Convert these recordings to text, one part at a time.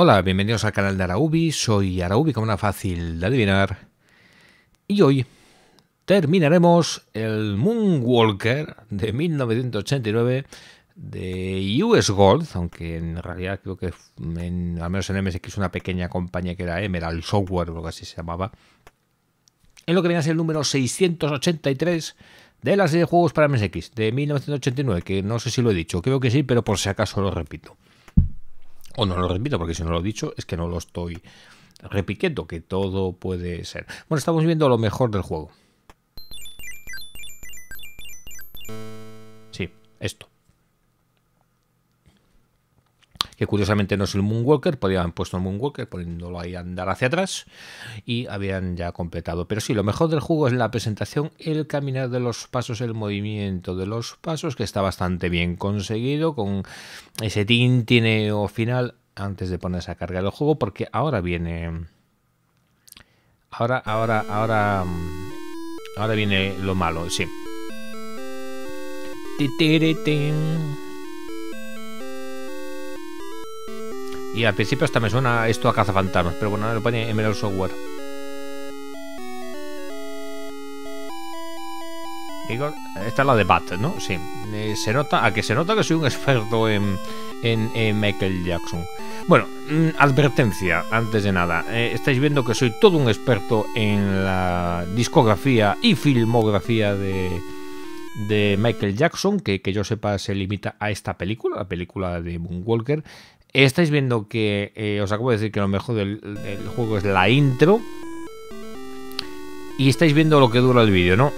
Hola, bienvenidos al canal de Araubi, soy Araubi, como era fácil de adivinar. Y hoy terminaremos el Moonwalker de 1989 de US Gold, aunque en realidad creo que al menos en MSX una pequeña compañía que era Emerald Software, o algo así se llamaba. En lo que viene a ser el número 683 de la serie de juegos para MSX de 1989, que no sé si lo he dicho, creo que sí, pero por si acaso lo repito. O no lo repito, porque si no lo he dicho es que no lo estoy repitiendo, que todo puede ser. Bueno, estamos viendo lo mejor del juego. Sí, esto. Que curiosamente no es el Moonwalker, podrían haber puesto el Moonwalker poniéndolo ahí a andar hacia atrás y habían ya completado. Pero sí, lo mejor del juego es la presentación, el caminar de los pasos, el movimiento de los pasos, que está bastante bien conseguido con ese tintineo final antes de ponerse a cargar el juego, porque ahora viene... Ahora viene lo malo, sí. Y al principio hasta me suena esto a cazafantasmas, pero bueno, lo pone Emerald Software. Digo, esta es la de Bat, ¿no? Sí. Se nota que soy un experto en Michael Jackson. Bueno, advertencia, antes de nada. Estáis viendo que soy todo un experto en la discografía y filmografía de Michael Jackson, que yo sepa se limita a esta película, la película de Moonwalker. Estáis viendo que os acabo de decir que lo mejor del juego es la intro. Y estáis viendo lo que dura el vídeo, ¿no?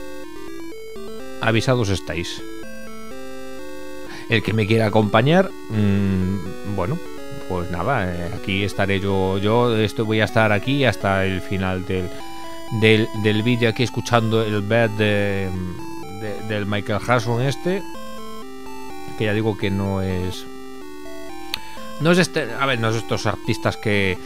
Avisados estáis. El que me quiera acompañar, bueno, pues nada, aquí estaré yo. Voy a estar aquí hasta el final del vídeo, aquí escuchando el beat del Michael Jackson este. Que ya digo que no es... no es estos artistas que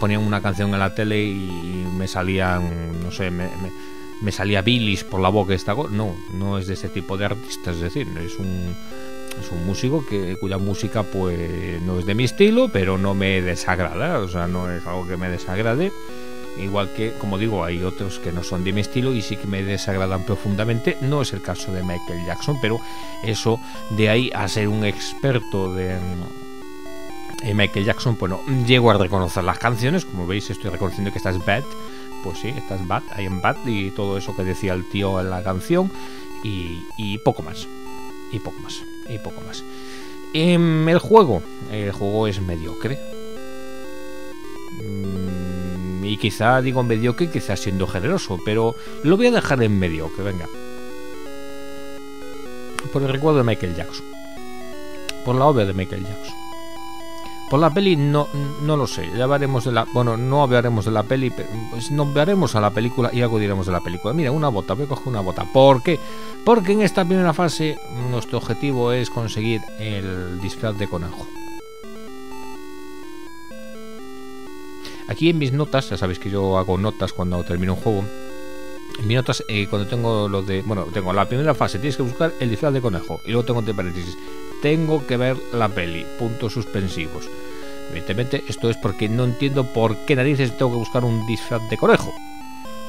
ponían una canción en la tele y me salían, no sé, me salía bilis por la boca esta cosa. No es de ese tipo de artistas, es decir, es un músico cuya música pues no es de mi estilo, pero no me desagrada, o sea, no es algo que me desagrade. Igual que, como digo, hay otros que no son de mi estilo y sí que me desagradan profundamente. No es el caso de Michael Jackson, pero eso de ahí a ser un experto de... Michael Jackson, pues no, llego a reconocer las canciones. Como veis, estoy reconociendo que esta es Bad. Pues sí, esta es Bad, I am Bad. Y todo eso que decía el tío en la canción. Y poco más. Y poco más, y poco más. El juego es mediocre. Y quizá digo mediocre, quizás siendo generoso, pero lo voy a dejar en mediocre, venga. Por el recuerdo de Michael Jackson, por la obra de Michael Jackson. Por la peli no lo sé, ya hablaremos de la... Bueno, no hablaremos de la peli, pues nombraremos a la película y algo diremos de la película. Mira, una bota, voy a coger una bota. ¿Por qué? Porque en esta primera fase nuestro objetivo es conseguir el disfraz de conejo. Aquí en mis notas, ya sabéis que yo hago notas cuando termino un juego. En mis notas, cuando tengo lo de... Bueno, tengo la primera fase, tienes que buscar el disfraz de conejo. Y luego tengo entre paréntesis, tengo que ver la peli, puntos suspensivos. Evidentemente esto es porque no entiendo por qué narices tengo que buscar un disfraz de conejo,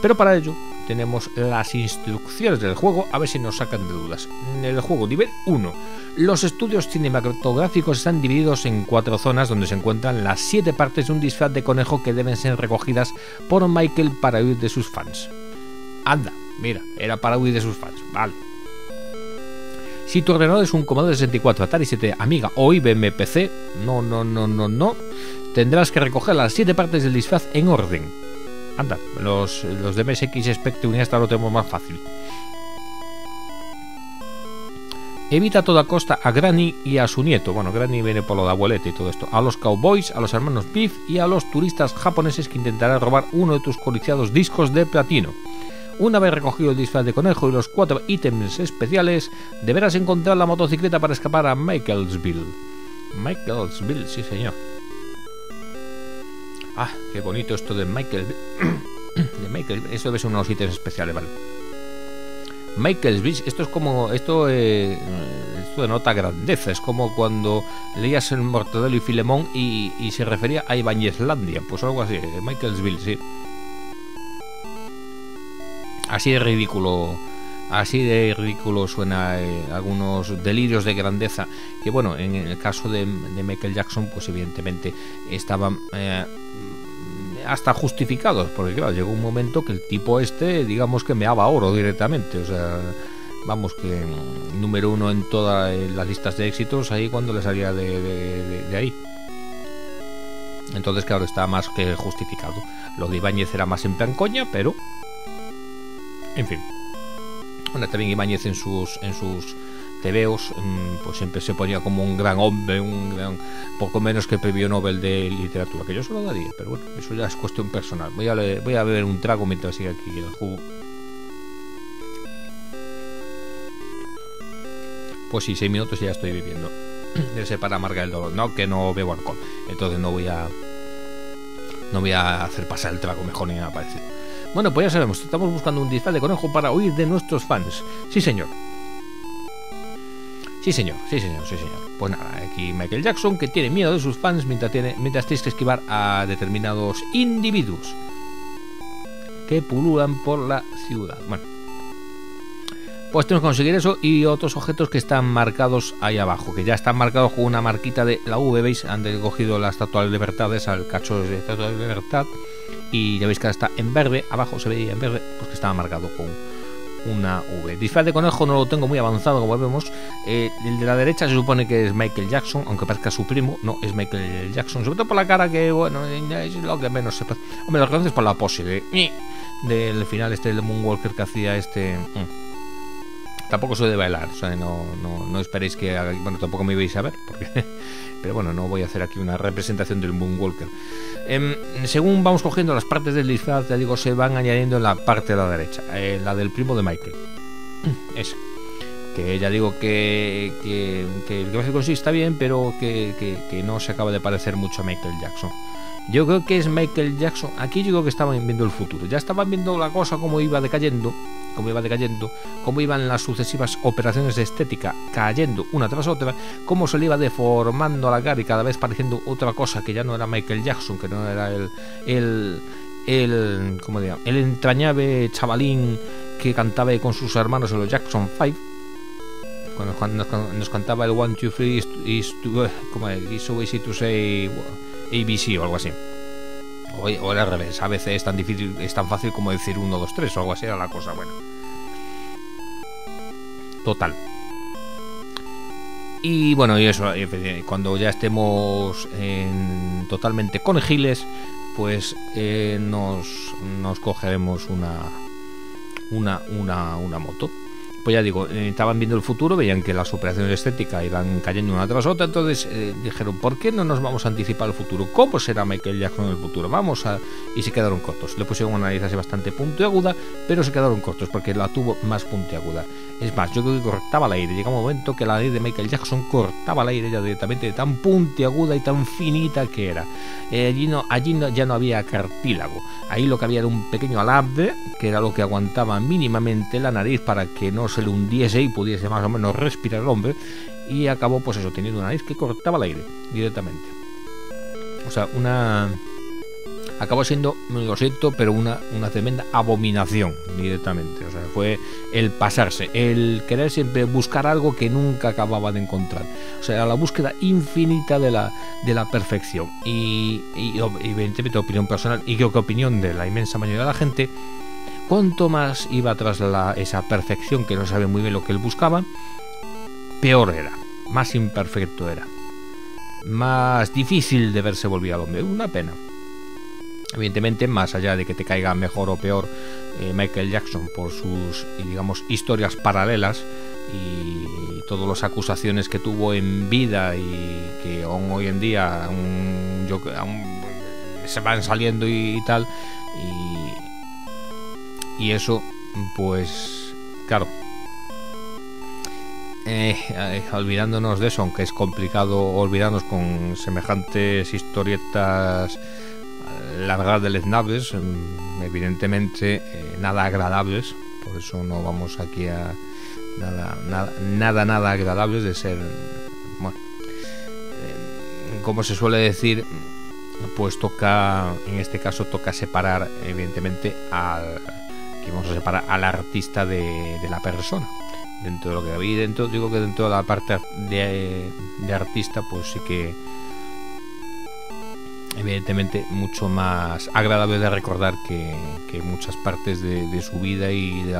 pero para ello tenemos las instrucciones del juego, a ver si nos sacan de dudas. En el juego nivel 1, los estudios cinematográficos están divididos en 4 zonas donde se encuentran las 7 partes de un disfraz de conejo que deben ser recogidas por Michael para huir de sus fans. Anda, mira, era para huir de sus fans, vale. Si tu ordenador es un Commodore 64, Atari 7, Amiga o IBM PC, no, tendrás que recoger las 7 partes del disfraz en orden. Anda, los de MSX Spectrum y hasta lo tenemos más fácil. Evita a toda costa a Granny y a su nieto. Bueno, Granny viene por lo de abueleta y todo esto. A los cowboys, a los hermanos Biff y a los turistas japoneses que intentarán robar uno de tus codiciados discos de platino. Una vez recogido el disfraz de conejo y los 4 ítems especiales, deberás encontrar la motocicleta para escapar a Michaelsville. Michaelsville, sí señor. Ah, qué bonito esto de Michaelsville. Esto debe ser unos ítems especiales, vale. Michaelsville, esto es como... Esto esto denota grandeza. Es como cuando leías en Mortadelo y Filemón y se refería a Ibañezlandia, pues algo así, Michaelsville, sí. Así de ridículo suena algunos delirios de grandeza, que bueno, en el caso de Michael Jackson, pues evidentemente estaban hasta justificados, porque claro, llegó un momento que el tipo este, digamos que meaba oro directamente, o sea, vamos, que número uno en todas las listas de éxitos ahí cuando le salía de ahí. Entonces claro, está más que justificado. Lo de Ibáñez era más en plan coña, pero en fin. Bueno, también Ibáñez en sus tebeos, pues siempre se ponía como un gran hombre, un gran, poco menos que premio Nobel de literatura, que yo se lo daría, pero bueno, eso ya es cuestión personal. Voy a beber un trago mientras siga aquí el jugo. Pues sí, 6 minutos y ya estoy viviendo. Ese para amargar el dolor, no, que no bebo alcohol, entonces no voy a hacer pasar el trago, mejor ni nada parecido. Bueno, pues ya sabemos, estamos buscando un disfraz de conejo para huir de nuestros fans. Sí, señor. Sí, señor, sí, señor, sí, señor. Pues nada, aquí Michael Jackson, que tiene miedo de sus fans mientras tienes que esquivar a determinados individuos que pululan por la ciudad. Bueno, pues tenemos que conseguir eso y otros objetos que están marcados ahí abajo, que ya están marcados con una marquita de la V, ¿veis? Han cogido la Estatua de Libertad, esa, el cacho de Estatua de Libertad. Y ya veis que ahora está en verde, abajo se veía en verde, porque estaba marcado con una V. Disfraz de conejo no lo tengo muy avanzado, como vemos. El de la derecha se supone que es Michael Jackson, aunque parezca su primo, no, es Michael Jackson. Sobre todo por la cara, que bueno, es lo que menos se parece. Hombre, lo que hace es por la pose del final este del Moonwalker que hacía este. Tampoco soy de bailar, o sea, no esperéis que haga. Bueno, tampoco me vais a ver, porque. Pero bueno, no voy a hacer aquí una representación del Moonwalker. Según vamos cogiendo las partes del disfraz, ya digo, se van añadiendo en la parte de la derecha, la del primo de Michael. Esa. Que ya digo que el gráfico en sí está bien, pero que no se acaba de parecer mucho a Michael Jackson. Yo creo que es Michael Jackson. Aquí yo creo que estaban viendo el futuro. Ya estaban viendo la cosa como iba decayendo. Cómo iban las sucesivas operaciones de estética cayendo una tras otra, cómo se le iba deformando a la cara y cada vez pareciendo otra cosa que ya no era Michael Jackson, que no era ¿cómo diría? El entrañable chavalín que cantaba con sus hermanos en los Jackson 5, cuando nos cantaba el 1, 2, 3, it's so easy to say ABC o algo así. O al revés, a veces es tan difícil, es tan fácil como decir 1, 2, 3 o algo así, era la cosa buena. Total. Y bueno, y eso, cuando ya estemos totalmente conejiles, pues nos cogeremos una moto. Pues ya digo, estaban viendo el futuro, veían que las operaciones estéticas iban cayendo una tras otra, entonces dijeron, ¿por qué no nos vamos a anticipar el futuro? ¿Cómo será Michael Jackson en el futuro? Vamos a... Y se quedaron cortos. Le pusieron una nariz así bastante puntiaguda, pero se quedaron cortos porque la tuvo más puntiaguda. Es más, yo creo que cortaba el aire. Llega un momento que la nariz de Michael Jackson cortaba el aire ya directamente, de tan puntiaguda y tan finita que era. Allí no, ya no había cartílago. Ahí lo que había era un pequeño alambre, que era lo que aguantaba mínimamente la nariz para que no se le hundiese y pudiese más o menos respirar el hombre, y acabó pues eso, teniendo una nariz que cortaba el aire directamente. O sea, acabó siendo, lo siento, pero una tremenda abominación directamente. O sea, fue el pasarse, el querer siempre buscar algo que nunca acababa de encontrar. O sea, la búsqueda infinita de la perfección. Y evidentemente opinión personal, y creo que opinión de la inmensa mayoría de la gente, cuanto más iba tras esa perfección, que no sabe muy bien lo que él buscaba, peor era, más imperfecto era, más difícil de verse volvía al hombre. Una pena. Evidentemente, más allá de que te caiga mejor o peor Michael Jackson por sus, digamos, historias paralelas y todas las acusaciones que tuvo en vida y que aún hoy en día aún se van saliendo y tal, y eso, pues, claro, olvidándonos de eso, aunque es complicado olvidarnos con semejantes historietas, la verdad, deleznables, evidentemente nada agradables, por eso no vamos aquí a nada agradables de ser, bueno, como se suele decir, pues toca, en este caso toca separar evidentemente al que vamos a separar al artista de la persona. Dentro de lo que había, dentro, digo que dentro de la parte de artista, pues sí que evidentemente mucho más agradable de recordar que muchas partes de su vida y de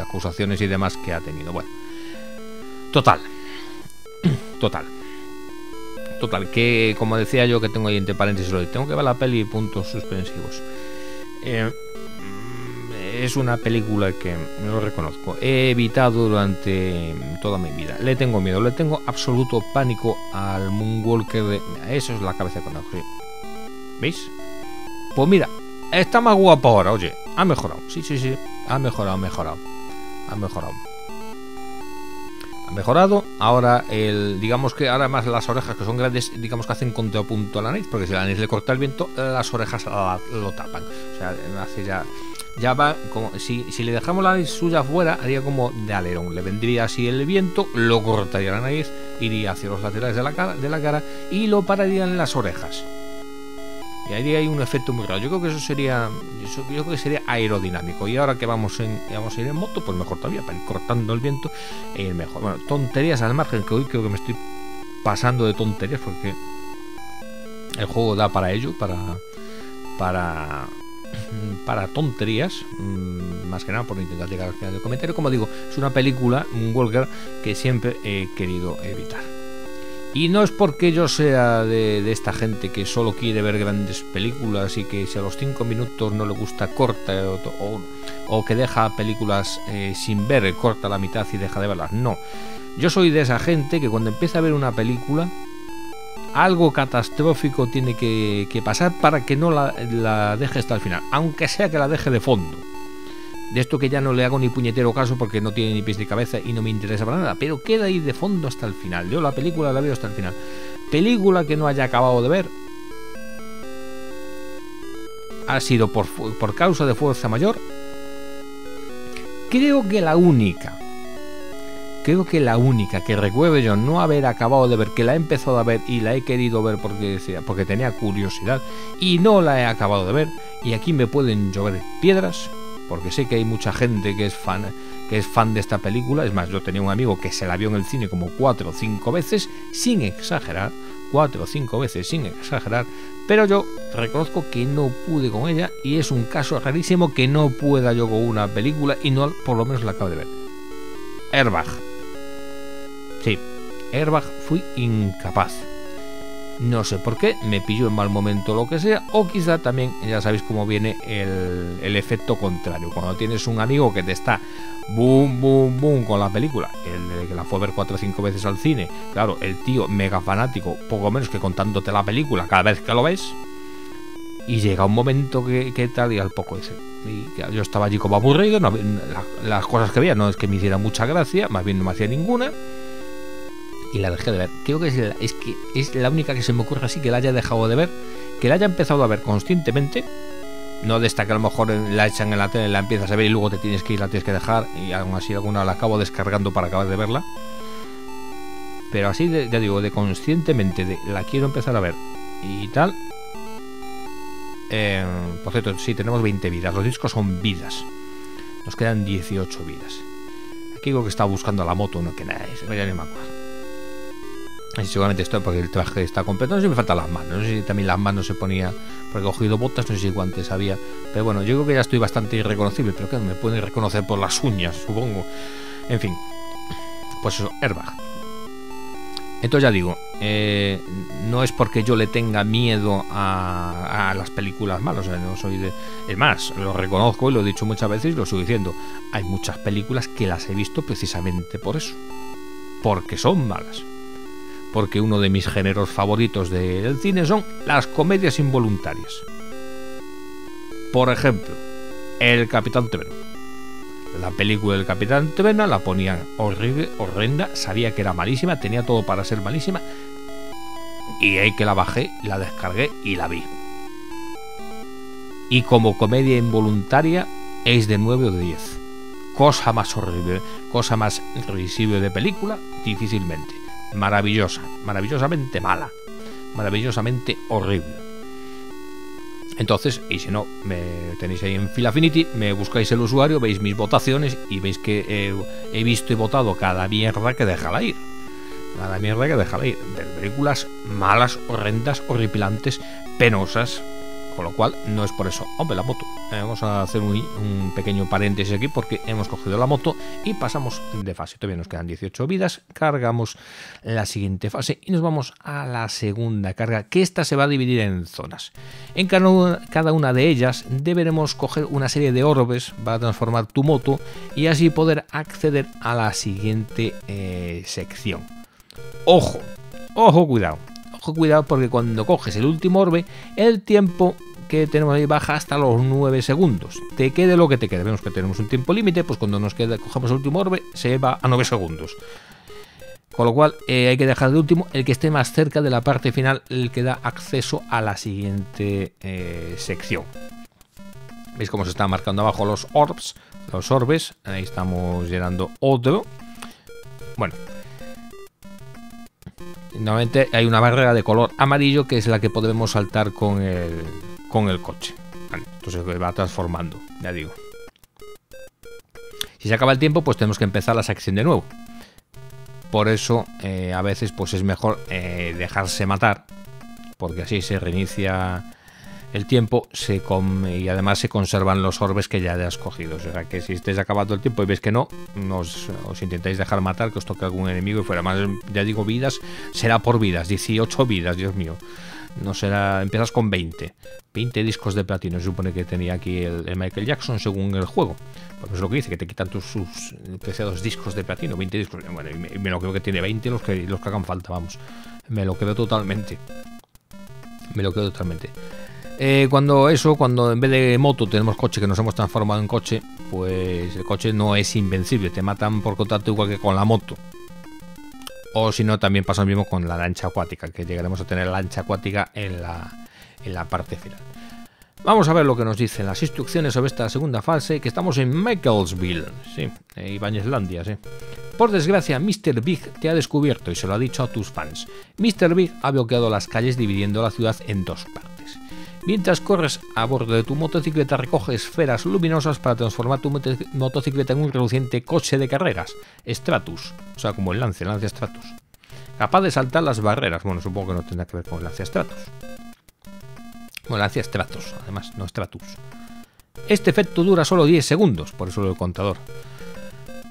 acusaciones y demás que ha tenido. Bueno, total, que como decía yo, que tengo ahí entre paréntesis hoy, tengo que ver la peli, puntos suspensivos. Es una película que, lo reconozco, he evitado durante toda mi vida. Le tengo miedo, le tengo absoluto pánico al Moonwalker de... Eso es la cabeza con la... ¿Veis? Pues mira, está más guapo ahora, oye. Ha mejorado, sí. Ha mejorado. Ha mejorado. Ahora, digamos que ahora más las orejas, que son grandes, digamos que hacen contrapunto a la nariz, porque si la nariz le corta el viento, las orejas lo tapan. O sea, hace ya... Ya va, como si le dejamos la nariz suya afuera, haría como de alerón. Le vendría así el viento, lo cortaría la nariz, iría hacia los laterales de la cara y lo pararían las orejas. Y ahí hay un efecto muy raro. Yo creo que eso sería aerodinámico. Y ahora que vamos a ir en moto, pues mejor todavía, para ir cortando el viento e ir mejor. Bueno, tonterías al margen, que hoy creo que me estoy pasando de tonterías porque el juego da para ello, para tonterías, más que nada por intentar llegar al final del comentario. Como digo, es una película, un Walker, que siempre he querido evitar, y no es porque yo sea de esta gente que solo quiere ver grandes películas y que si a los 5 minutos no le gusta, corta, o que deja películas sin ver, corta la mitad y deja de verlas. No, yo soy de esa gente que cuando empieza a ver una película, algo catastrófico tiene que pasar para que no la deje hasta el final, aunque sea que la deje de fondo. De esto que ya no le hago ni puñetero caso porque no tiene ni pies ni cabeza y no me interesa para nada, pero queda ahí de fondo hasta el final. Yo la película la veo hasta el final. Película que no haya acabado de ver ha sido por causa de fuerza mayor. Creo que la única que recuerde yo no haber acabado de ver, que la he empezado a ver y la he querido ver porque tenía curiosidad y no la he acabado de ver, y aquí me pueden llover piedras, porque sé que hay mucha gente que es fan de esta película. Es más, yo tenía un amigo que se la vio en el cine como 4 o 5 veces, sin exagerar, 4 o 5 veces sin exagerar, pero yo reconozco que no pude con ella, y es un caso rarísimo que no pueda yo con una película y no por lo menos la acabo de ver. Airbag. Sí, Airbag fui incapaz. No sé por qué, me pilló en mal momento, lo que sea, o quizá también, ya sabéis cómo viene el efecto contrario. Cuando tienes un amigo que te está boom, boom, boom con la película, el que la fue a ver 4 o 5 veces al cine, claro, el tío mega fanático, poco menos que contándote la película cada vez que lo ves, y llega un momento que tal, y al poco dice... Y yo estaba allí como aburrido, no, las cosas que veía no es que me hiciera mucha gracia, más bien no me hacía ninguna, y la dejé de ver. Creo que es la única que se me ocurre así que la haya dejado de ver, que la haya empezado a ver conscientemente, no de esta que a lo mejor la echan en la tele, la empiezas a ver y luego te tienes que ir, la tienes que dejar, y aún así alguna la acabo descargando para acabar de verla, pero así, ya digo, de conscientemente, de la quiero empezar a ver y tal. Por cierto, sí, tenemos 20 vidas. Los discos son vidas. Nos quedan 18 vidas. Aquí creo que estaba buscando la moto, no que nada, ya ni me acuerdo. Y seguramente esto porque el traje está completo. No sé si me faltan las manos, no sé si también las manos se ponía, porque he cogido botas, no sé si guantes había. Pero bueno, yo creo que ya estoy bastante irreconocible, pero claro, me pueden reconocer por las uñas, supongo. En fin, pues eso, Airbag. Entonces ya digo, no es porque yo le tenga miedo a las películas malas, o sea, no soy de... Es más, lo reconozco y lo he dicho muchas veces y lo sigo diciendo. Hay muchas películas que las he visto precisamente por eso, porque son malas. Porque uno de mis géneros favoritos del cine son las comedias involuntarias. Por ejemplo, El Capitán Trueno. La película del Capitán Trueno la ponían horrible, horrenda, sabía que era malísima, tenía todo para ser malísima, y ahí que la bajé, la descargué y la vi. Y como comedia involuntaria es de 9 o de 10. cosa más horrible, cosa más risible de película, difícilmente. Maravillosa, maravillosamente mala, maravillosamente horrible. Entonces, y si no, me tenéis ahí en Filafinity, me buscáis el usuario, veis mis votaciones y veis que he visto y votado cada mierda que dejala ir. Cada mierda que dejala ir. De películas malas, horrendas, horripilantes, penosas. Con lo cual, no es por eso. Hombre, la moto. Vamos a hacer un pequeño paréntesis aquí porque hemos cogido la moto y pasamos de fase. Todavía nos quedan 18 vidas. Cargamos la siguiente fase y nos vamos a la segunda carga, que esta se va a dividir en zonas. En cada una de ellas deberemos coger una serie de orbes para transformar tu moto y así poder acceder a la siguiente sección. ¡Ojo! ¡Ojo, cuidado! Cuidado, porque cuando coges el último orbe, el tiempo que tenemos ahí baja hasta los 9 segundos. Te quede lo que te quede. Vemos que tenemos un tiempo límite, pues cuando nos queda, cogemos el último orbe, se va a 9 segundos. Con lo cual hay que dejar de último el que esté más cerca de la parte final, el que da acceso a la siguiente sección. ¿Veis cómo se están marcando abajo los orbes? Los orbes. Ahí estamos llenando otro. Bueno. Normalmente hay una barrera de color amarillo que es la que podemos saltar con el coche. Vale, entonces se va transformando, ya digo. Si se acaba el tiempo, pues tenemos que empezar la sección de nuevo. Por eso a veces pues es mejor dejarse matar, porque así se reinicia el tiempo y además se conservan los orbes que ya hayas cogido. O sea que si estáis acabando el tiempo y veis que no, os intentáis dejar matar, que os toque algún enemigo y fuera. Más, ya digo, vidas, será por vidas, 18 vidas, Dios mío. No será, empiezas con 20. 20 discos de platino, se supone que tenía aquí el Michael Jackson según el juego. Pues es lo que dice, que te quitan sus preciados discos de platino, 20 discos. Bueno, me lo creo que tiene 20 los que hagan falta, vamos. Me lo creo totalmente. Me lo creo totalmente. Cuando en vez de moto tenemos coche, que nos hemos transformado en coche, pues el coche no es invencible, te matan por contacto igual que con la moto. O si no, también pasa lo mismo con la lancha acuática, que llegaremos a tener lancha acuática en la parte final. Vamos a ver lo que nos dicen las instrucciones sobre esta segunda fase, que estamos en Michaelsville, sí, Ibañezlandia, sí. Por desgracia, Mr. Big te ha descubierto y se lo ha dicho a tus fans. Mr. Big ha bloqueado las calles dividiendo la ciudad en dos partes. Mientras corres a bordo de tu motocicleta, recoge esferas luminosas para transformar tu motocicleta en un reluciente coche de carreras, Stratus, o sea, como el Lancia Stratus. Capaz de saltar las barreras, bueno, supongo que no tendrá que ver con el Lancia Stratus. Bueno, Lancia Stratus, además, no Stratus. Este efecto dura solo 10 segundos, por eso el contador.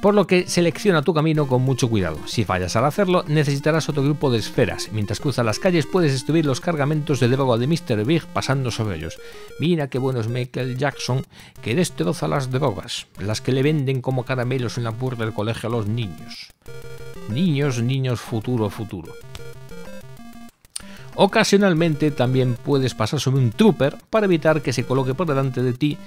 Por lo que selecciona tu camino con mucho cuidado. Si fallas al hacerlo, necesitarás otro grupo de esferas. Mientras cruzas las calles, puedes destruir los cargamentos de droga de Mr. Big pasando sobre ellos. Mira qué bueno es Michael Jackson, que destroza las drogas, las que le venden como caramelos en la puerta del colegio a los niños. Niños, niños, futuro, futuro. Ocasionalmente también puedes pasar sobre un trooper para evitar que se coloque por delante de ti.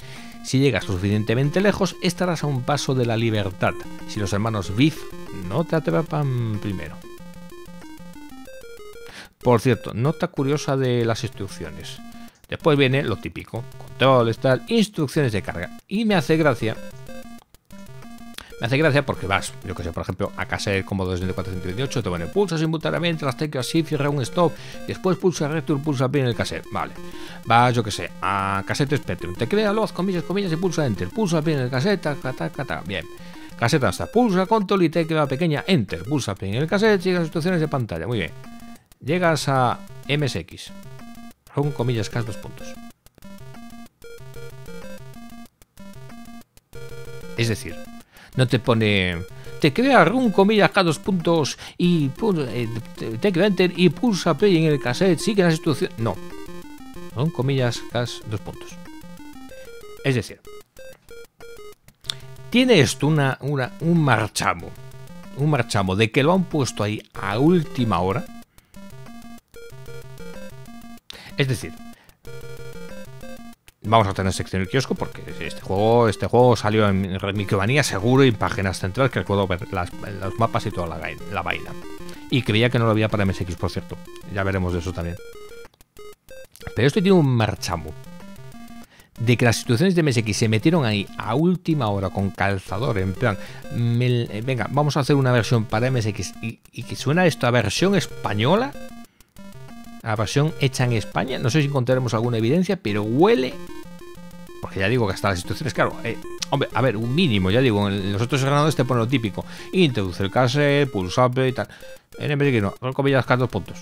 Si llegas suficientemente lejos, estarás a un paso de la libertad. Si los hermanos Biff no te atrapan primero. Por cierto, nota curiosa de las instrucciones. Después viene lo típico. Controles, tal, instrucciones de carga. Y me hace gracia. Me hace gracia porque vas, yo que sé, por ejemplo, a Caser como 2418, te pone pulsas inmutadamente las teclas shift y un stop, después pulsa return, pulsa pin en el Caser, vale. Vas, yo que sé, a Cassette Spectrum, te crea los comillas, comillas y pulsa enter, pulsa pin en el Cassette, bien. Cassette hasta pulsa control y tecla pequeña enter, pulsa pin en el Cassette, llegas a situaciones de pantalla, muy bien. Llegas a MSX, con comillas, cas dos puntos. Es decir, no te pone, te crea run comillas cada dos puntos y tecla enter y pulsa play en el cassette, sigue las instrucciones. No, run comillas cada dos puntos. Es decir, tiene esto un marchamo de que lo han puesto ahí a última hora. Es decir, vamos a tener sección del kiosco porque este juego salió en Micromanía seguro y en Páginas Central, que recuerdo ver los mapas y toda la vaina. Y creía que no lo había para MSX, por cierto. Ya veremos de eso también. Pero esto tiene un marchamo de que las instituciones de MSX se metieron ahí a última hora con calzador, en plan, venga, vamos a hacer una versión para MSX y que suena esto a versión española, a versión hecha en España. No sé si encontraremos alguna evidencia, pero huele, porque ya digo que hasta las instituciones, claro, hombre, a ver, un mínimo, ya digo, en los otros ordenadores te pone lo típico, introduce el cassette, pulsable y tal, en MSX no, son comillas cada 2 puntos,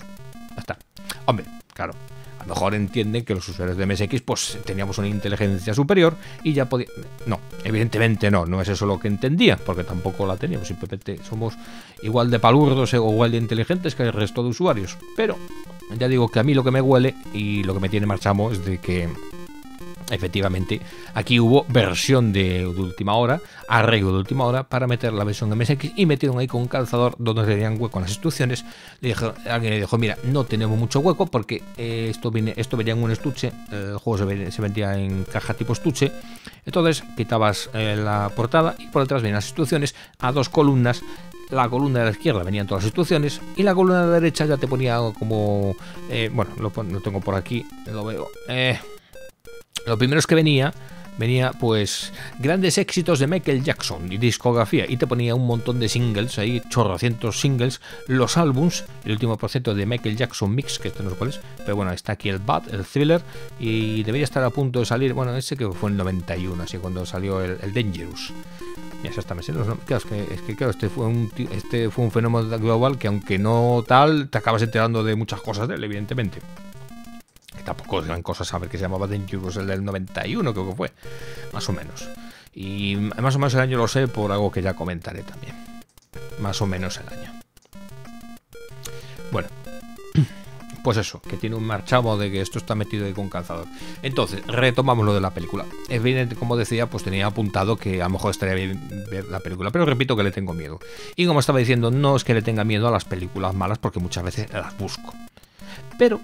ya está, hombre, claro. A lo mejor entienden que los usuarios de MSX pues teníamos una inteligencia superior y ya podían... No, evidentemente no, no es eso lo que entendían, porque tampoco la teníamos, simplemente somos igual de palurdos o igual de inteligentes que el resto de usuarios. Pero ya digo que a mí lo que me huele y lo que me tiene marchamo es de que efectivamente aquí hubo versión de última hora, arreglo de última hora para meter la versión MSX, y metieron ahí con un calzador donde tenían hueco en las instrucciones. Alguien le dijo, mira, no tenemos mucho hueco porque esto venía en un estuche, el juego se vendía en caja tipo estuche, entonces quitabas la portada y por detrás venían las instrucciones a 2 columnas. La columna de la izquierda venían todas las instrucciones y la columna de la derecha ya te ponía como... bueno, lo tengo por aquí, lo veo... Lo primero es que venía pues grandes éxitos de Michael Jackson y discografía, y te ponía un montón de singles ahí, chorrocientos singles, los álbums, el último proyecto de Michael Jackson Mix, que este no sé cuál es, pero bueno, está aquí el Bad, el Thriller, y debería estar a punto de salir, bueno, ese que fue en 91, así cuando salió el Dangerous. Ya hasta me sé los nombres. Claro, es que este fue un fenómeno global que, aunque no tal, te acabas enterando de muchas cosas de él, evidentemente. Tampoco es gran cosa saber que se llamaba Dangerous, el del 91 creo que fue, más o menos. Y más o menos el año lo sé por algo que ya comentaré también. Más o menos el año. Bueno, pues eso, que tiene un marchamo de que esto está metido ahí con calzador. Entonces, retomamos lo de la película. Evidentemente, como decía, pues tenía apuntado que a lo mejor estaría bien ver la película, pero repito que le tengo miedo. Y como estaba diciendo, no es que le tenga miedo a las películas malas, porque muchas veces las busco. Pero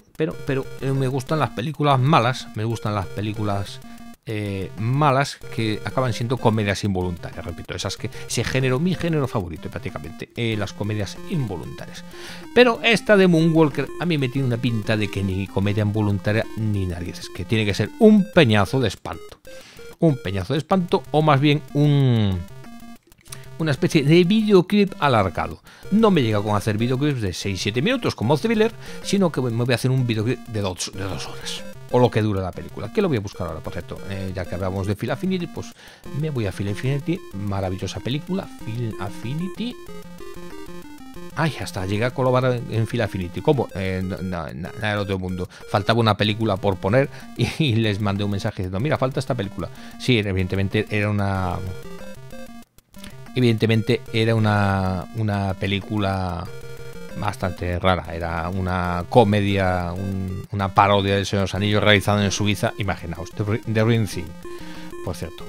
me gustan las películas malas, malas que acaban siendo comedias involuntarias, repito, esas que ese género, mi género favorito prácticamente, las comedias involuntarias. Pero esta de Moonwalker a mí me tiene una pinta de que ni comedia involuntaria ni narices, que tiene que ser un peñazo de espanto. Un peñazo de espanto, o más bien una especie de videoclip alargado. No me llega con hacer videoclips de 6-7 minutos como Thriller, sino que me voy a hacer un videoclip de 2 horas. O lo que dura la película, que lo voy a buscar ahora, por cierto. Ya que hablamos de Film Affinity, pues me voy a Film Affinity. Maravillosa película, Film Affinity. Ay, hasta llegué a colaborar en Film Affinity. ¿Cómo? Nada del otro mundo. Faltaba una película por poner y les mandé un mensaje diciendo, mira, falta esta película. Sí, evidentemente era una... una película bastante rara, era una comedia, una parodia del Señor de los Anillos realizada en Suiza, imaginaos, The Ring Thing, por cierto.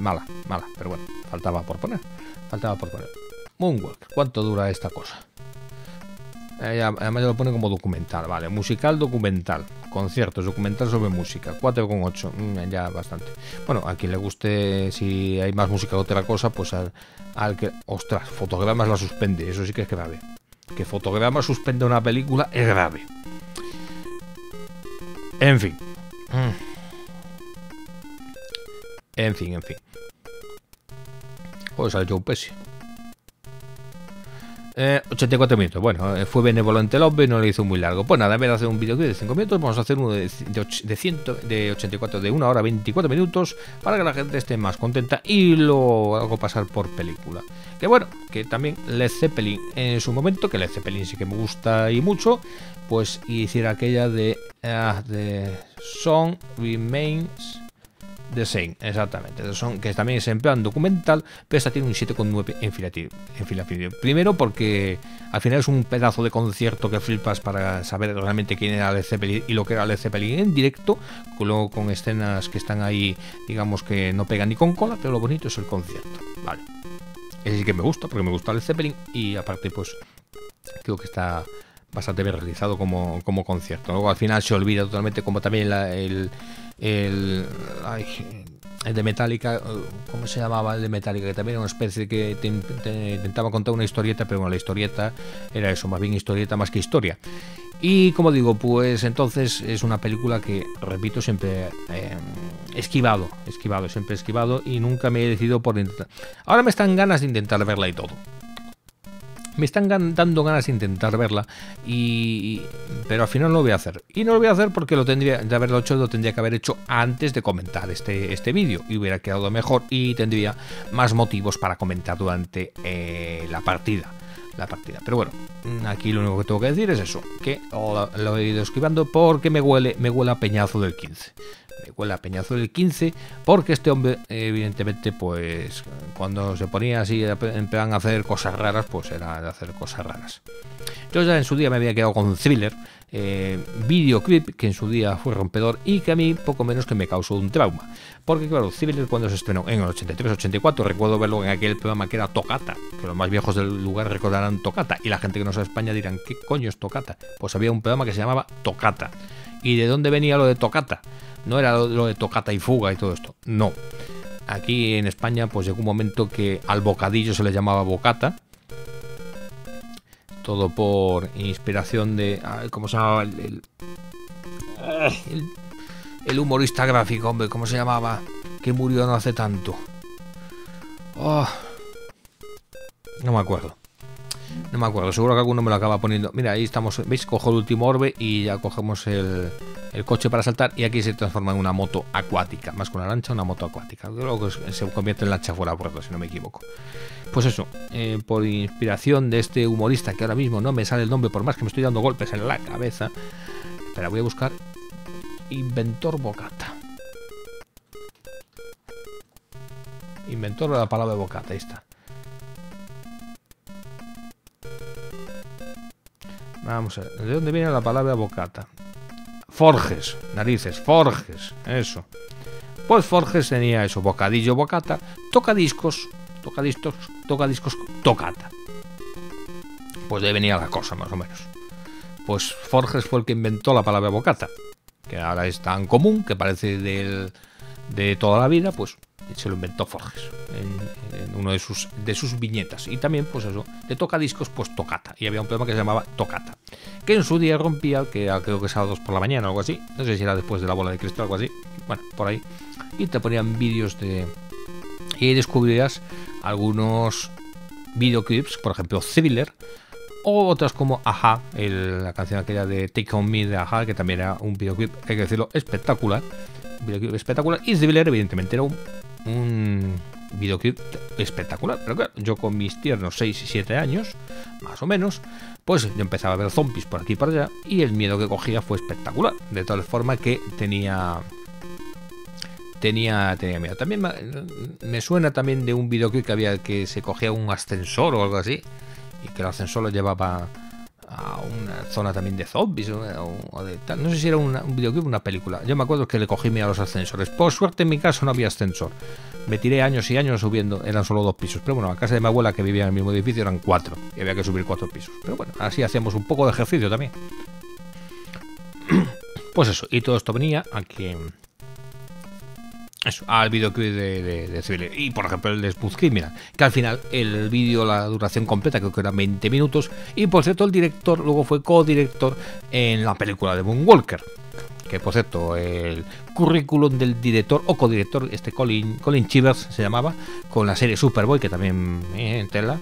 Mala, pero bueno, faltaba por poner. Moonwalker, ¿cuánto dura esta cosa? Además lo pone como documental, vale, musical, documental, conciertos, documental sobre música, 4,8, ya bastante. Bueno, a quien le guste, si hay más música que otra cosa, pues al que, ostras, fotogramas la suspende, eso sí que es grave. Que fotogramas suspende una película es grave. En fin. En fin. Joder, sale Joe Pesci. 84 minutos, bueno, fue benevolente el hombre y no lo hizo muy largo. Pues nada, en vez de hacer un videoclip de 5 minutos, vamos a hacer uno de 84, de 1 hora 24 minutos, para que la gente esté más contenta, y lo hago pasar por película. Que bueno, que también Led Zeppelin en su momento, que Led Zeppelin sí que me gusta y mucho, pues hiciera aquella de Song Remains The Same, exactamente, que también es en plan documental, pero esta tiene un 7,9 en Film Affinity. Primero porque al final es un pedazo de concierto que flipas para saber realmente quién era Led Zeppelin y lo que era Led Zeppelin en directo, luego con escenas que están ahí, digamos que no pegan ni con cola, pero lo bonito es el concierto, vale. Es decir, que me gusta, porque me gusta Led Zeppelin y aparte pues creo que está... bastante bien realizado como concierto. Luego al final se olvida totalmente, como también el de Metallica, ¿cómo se llamaba el de Metallica? Que también era una especie que te intentaba contar una historieta, pero bueno, la historieta era eso, más bien historieta más que historia. Y como digo, pues entonces es una película que, repito, siempre... esquivado, siempre esquivado y nunca me he decidido por intentar. Ahora me están ganas de intentar verla y todo. Me están dando ganas de intentar verla, pero al final no lo voy a hacer. Y no lo voy a hacer porque lo tendría de haberlo hecho, lo tendría que haber hecho antes de comentar este vídeo. Y hubiera quedado mejor y tendría más motivos para comentar durante la partida. Pero bueno, aquí lo único que tengo que decir es eso, que lo he ido esquivando porque me huele a peñazo del 15. Me huele a peñazo del 15 porque este hombre, evidentemente, pues cuando se ponía así, empezaban a hacer cosas raras, pues era de hacer cosas raras. Yo ya en su día me había quedado con Thriller, videoclip que en su día fue rompedor y que a mí poco menos que me causó un trauma. Porque claro, Thriller cuando se estrenó en el 83-84, recuerdo verlo en aquel programa que era Tocata, que los más viejos del lugar recordarán Tocata y la gente que no sabe España dirán, ¿qué coño es Tocata? Pues había un programa que se llamaba Tocata. ¿Y de dónde venía lo de Tocata? No era lo de Tocata y Fuga y todo esto, no. Aquí en España pues llegó un momento que al bocadillo se le llamaba bocata. Todo por inspiración de... ¿Cómo se llamaba? El humorista gráfico, hombre, ¿cómo se llamaba? Que murió no hace tanto. Oh, no me acuerdo. No me acuerdo, seguro que alguno me lo acaba poniendo. Mira, ahí estamos, ¿veis? Cojo el último orbe y ya cogemos el coche para saltar y aquí se transforma en una moto acuática. Más que una lancha, una moto acuática. Luego se convierte en lancha fuera a bordo, si no me equivoco. Pues eso, por inspiración de este humorista que ahora mismo no me sale el nombre por más que me estoy dando golpes en la cabeza. Espera, voy a buscar Inventor Bocata. Inventor de la palabra de bocata, ahí está. Vamos a ver, ¿de dónde viene la palabra bocata? Forges, narices, Forges, eso. Pues Forges tenía eso, bocadillo, bocata, tocadiscos, tocata. Pues de ahí venía la cosa, más o menos. Pues Forges fue el que inventó la palabra bocata, que ahora es tan común, que parece de toda la vida, pues se lo inventó Forges en uno de sus viñetas. Y también, pues eso, de tocadiscos, pues Tocata. Y había un programa que se llamaba Tocata, que en su día rompía, que era, creo que sábados por la mañana o algo así. No sé si era después de la bola de cristal o algo así. Bueno, por ahí. Y te ponían vídeos de... Y ahí descubrirás algunos videoclips, por ejemplo, Thriller, o otras como Ajá, la canción aquella de Take On Me de Ajá, que también era un videoclip, hay que decirlo, espectacular. Un videoclip espectacular. Y Thriller, evidentemente, era un videoclip espectacular, pero claro, yo con mis tiernos 6 y 7 años, más o menos, pues yo empezaba a ver zombies por aquí y por allá, y el miedo que cogía fue espectacular, de tal forma que tenía miedo. También me suena también de un videoclip que había que se cogía un ascensor o algo así, y que el ascensor lo llevaba a una zona también de zombies o de tal. No sé si era un videoclip o una película. Yo me acuerdo que le cogí miedo a los ascensores. Por suerte en mi casa no había ascensor. Me tiré años y años subiendo. Eran solo 2 pisos. Pero bueno, la casa de mi abuela que vivía en el mismo edificio eran 4. Y había que subir 4 pisos. Pero bueno, así hacíamos un poco de ejercicio también. Pues eso. Y todo esto venía a que... Eso, al videoclip de Thriller. Y por ejemplo el de Smooth Criminal, que al final el vídeo, la duración completa creo que era 20 minutos. Y por cierto el director luego fue codirector en la película de Moonwalker. Que por cierto el currículum del director o codirector, este Colin Chivers se llamaba, con la serie Superboy, que también tela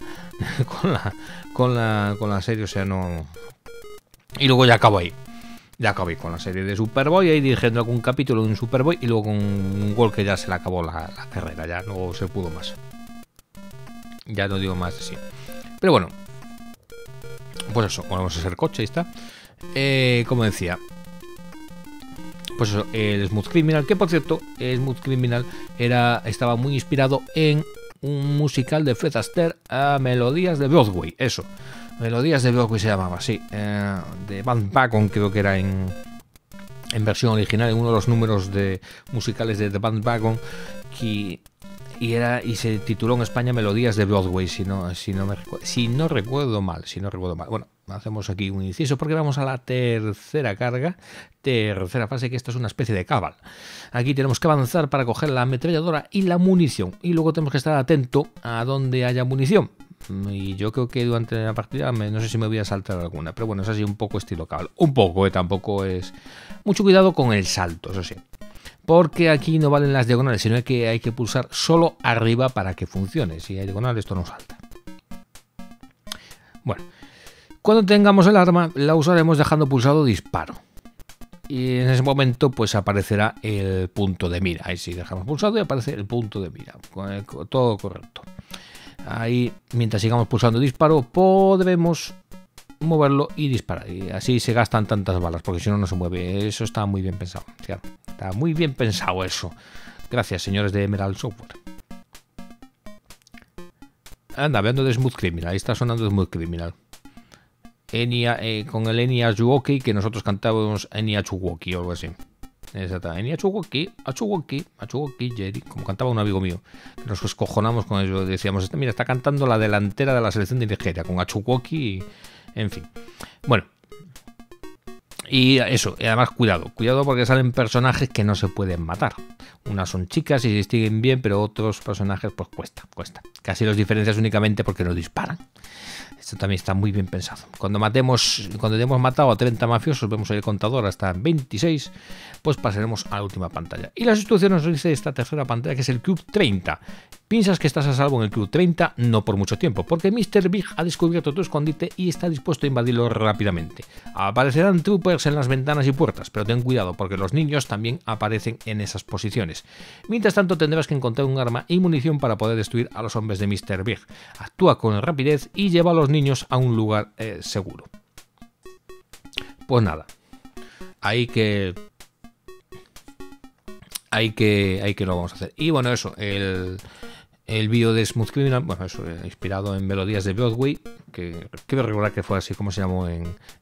con la serie, o sea no. Y luego ya acabo ahí. Ya acabé con la serie de Superboy, ahí dirigiendo algún capítulo de un Superboy, y luego con un gol que ya se le acabó la carrera, ya no se pudo más. Ya no digo más de sí. Pero bueno, pues eso, volvemos a ser coche, ahí está. Como decía, pues eso, el Smooth Criminal, que por cierto, el Smooth Criminal estaba muy inspirado en un musical de Fred Astaire a melodías de Broadway, eso. Melodías de Broadway se llamaba, sí, de Band Wagon, creo que era en versión original, en uno de los números musicales de The Band Wagon, y se tituló en España Melodías de Broadway, si no recuerdo mal. Bueno, hacemos aquí un inciso porque vamos a la tercera fase, que esto es una especie de Cabal. Aquí tenemos que avanzar para coger la ametralladora y la munición, y luego tenemos que estar atento a donde haya munición. Y yo creo que durante la partida no sé si me voy a saltar alguna, pero bueno, es así un poco estilo Cabal. Un poco, tampoco es... Mucho cuidado con el salto, eso sí. porque aquí no valen las diagonales, sino que hay que pulsar solo arriba para que funcione. Si hay diagonal, esto no salta. Bueno, cuando tengamos el arma, la usaremos dejando pulsado disparo. Y en ese momento pues aparecerá el punto de mira. Ahí sí, dejamos pulsado y aparece el punto de mira. Todo correcto. Ahí, mientras sigamos pulsando disparo, podremos moverlo y disparar. Y así se gastan tantas balas, porque si no, no se mueve. Eso está muy bien pensado. Claro, está muy bien pensado eso. Gracias, señores de Emerald Software. Anda, hablando de Smooth Criminal. Ahí está sonando Smooth Criminal. Enya, con el Enya Achuwoki, que nosotros cantábamos Enya Achuwoki o algo así. Exacto, Enya Achuwoki, Achuwoki, Achuwoki, Jerry, como cantaba un amigo mío. Que nos escojonamos con eso. Decíamos, mira, está cantando la delantera de la selección de Nigeria, con Achuwoki, en fin. Bueno. Y eso, y además cuidado, cuidado porque salen personajes que no se pueden matar. Unas son chicas y se distinguen bien, pero otros personajes pues cuesta. Casi los diferencias únicamente porque nos disparan. Esto también está muy bien pensado. Cuando hayamos matado a 30 mafiosos, vemos el contador hasta 26, pues pasaremos a la última pantalla. Y las instrucciones nos dice esta tercera pantalla, que es el Club 30. Piensas que estás a salvo en el Club 30, no por mucho tiempo, porque Mr. Big ha descubierto tu escondite y está dispuesto a invadirlo rápidamente. Aparecerán troopers en las ventanas y puertas, pero ten cuidado porque los niños también aparecen en esas posiciones. Mientras tanto tendrás que encontrar un arma y munición para poder destruir a los hombres de Mr. Big. Actúa con rapidez y lleva a los niños a un lugar seguro. Pues nada, hay que lo vamos a hacer. Y bueno, eso, el vídeo de Smooth Criminal, bueno, eso, inspirado en melodías de Broadway, que quiero recordar que fue así como se llamó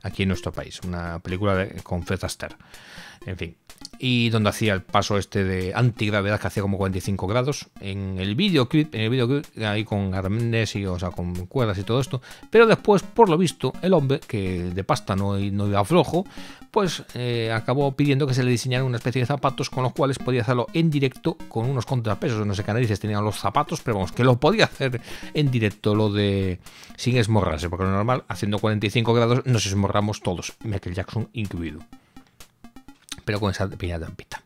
aquí en nuestro país, una película con Fred Astaire, en fin, y donde hacía el paso este de antigravedad que hacía como 45 grados, en el videoclip, ahí con arneses y, o sea, con cuerdas y todo esto, pero después, por lo visto, el hombre, que de pasta no iba flojo, pues acabó pidiendo que se le diseñaran una especie de zapatos con los cuales podía hacerlo en directo con unos contrapesos, no sé qué narices tenían los zapatos, pero vamos, que lo podía hacer en directo lo de sin esmorrarse, porque lo normal, haciendo 45 grados nos esmorramos todos, Michael Jackson incluido, pero con esa pequeña trampita.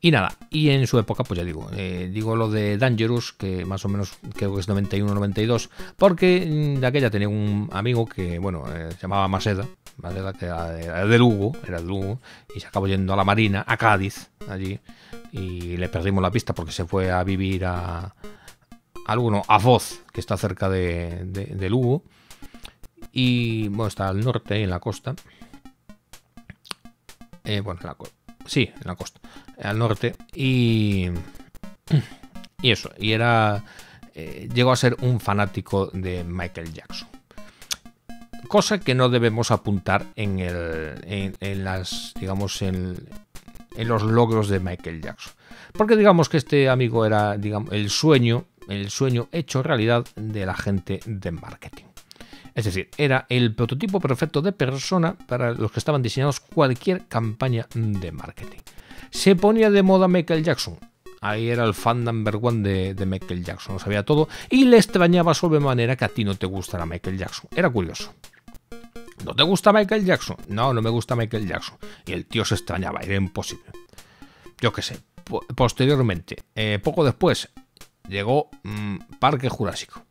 Y nada, y en su época, pues ya digo lo de Dangerous, que más o menos creo que es 91-92, porque de aquella tenía un amigo que, bueno, se llamaba Maseda, que era de Lugo, y se acabó yendo a la Marina, a Cádiz, allí, y le perdimos la pista porque se fue a vivir a Voz, que está cerca de Lugo, y bueno, está al norte, en la costa, al norte, y eso, y era, llegó a ser un fanático de Michael Jackson, cosa que no debemos apuntar en los logros de Michael Jackson, porque digamos que este amigo era, digamos, el sueño hecho realidad de la gente de marketing. Es decir, era el prototipo perfecto de persona para los que estaban diseñados cualquier campaña de marketing. Se ponía de moda Michael Jackson. Ahí era el fan #1 de Michael Jackson, lo sabía todo y le extrañaba sobremanera que a ti no te gustara Michael Jackson. Era curioso. ¿No te gusta Michael Jackson? No, no me gusta Michael Jackson. Y el tío se extrañaba, era imposible. Yo qué sé. Posteriormente, poco después, llegó Parque Jurásico.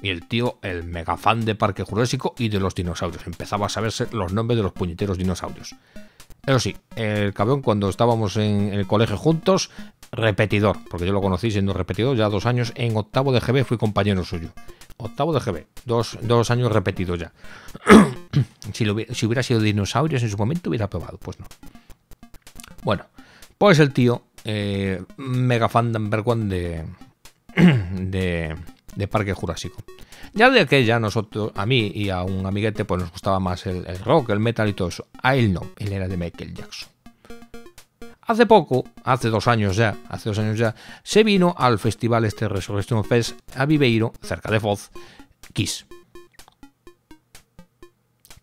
Y el tío, el mega fan de Parque Jurásico y de los dinosaurios. Empezaba a saberse los nombres de los puñeteros dinosaurios. Eso sí, el cabrón, cuando estábamos en el colegio juntos, repetidor. Porque yo lo conocí siendo repetidor ya 2 años. En octavo de GB fui compañero suyo. Octavo de GB. Dos años repetidos ya. Si hubiera sido dinosaurios en su momento, hubiera probado. Pues no. Bueno, pues el tío... mega fan #1 de Parque Jurásico. Ya de aquella nosotros, a mí y a un amiguete, pues nos gustaba más el rock, el metal y todo eso. A él no, él era de Michael Jackson. Hace poco, hace dos años ya, se vino al festival este Resurrection Fest a Viveiro, cerca de Foz, Kiss.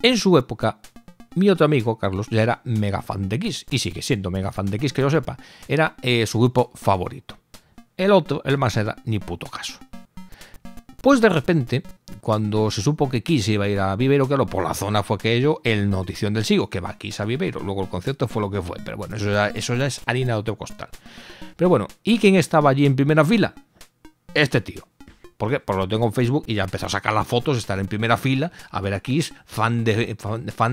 En su época, mi otro amigo, Carlos, ya era mega fan de Kiss y sigue siendo mega fan de Kiss, que yo sepa. Era su grupo favorito. El otro, el Maseda, ni puto caso. Pues de repente, cuando se supo que Kiss iba a ir a Viveiro, claro, por la zona fue aquello, el notición del siglo, que va Kiss a Viveiro. Luego el concierto fue lo que fue, pero bueno, eso ya es harina de otro costal. Pero bueno, ¿y quién estaba allí en primera fila? Este tío. ¿Por qué? Porque lo tengo en Facebook y ya empezó a sacar las fotos, estar en primera fila, a ver a Kiss, fan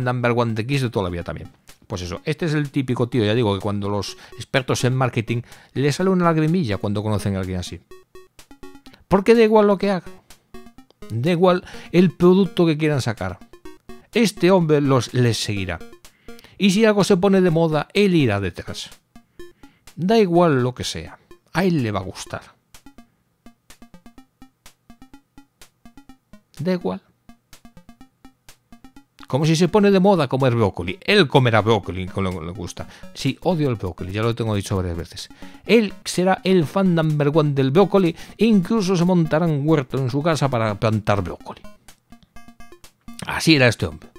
number one de Kiss de toda la vida también. Pues eso, este es el típico tío, ya digo, que cuando los expertos en marketing les sale una lagrimilla cuando conocen a alguien así. Porque da igual lo que haga, da igual el producto que quieran sacar, este hombre les seguirá. Y si algo se pone de moda, él irá detrás. Da igual lo que sea, a él le va a gustar. Da igual. Como si se pone de moda comer brócoli. Él comerá brócoli como le gusta. Sí, odio el brócoli, ya lo tengo dicho varias veces. Él será el fan number one del brócoli e incluso se montará un huerto en su casa para plantar brócoli. Así era este hombre.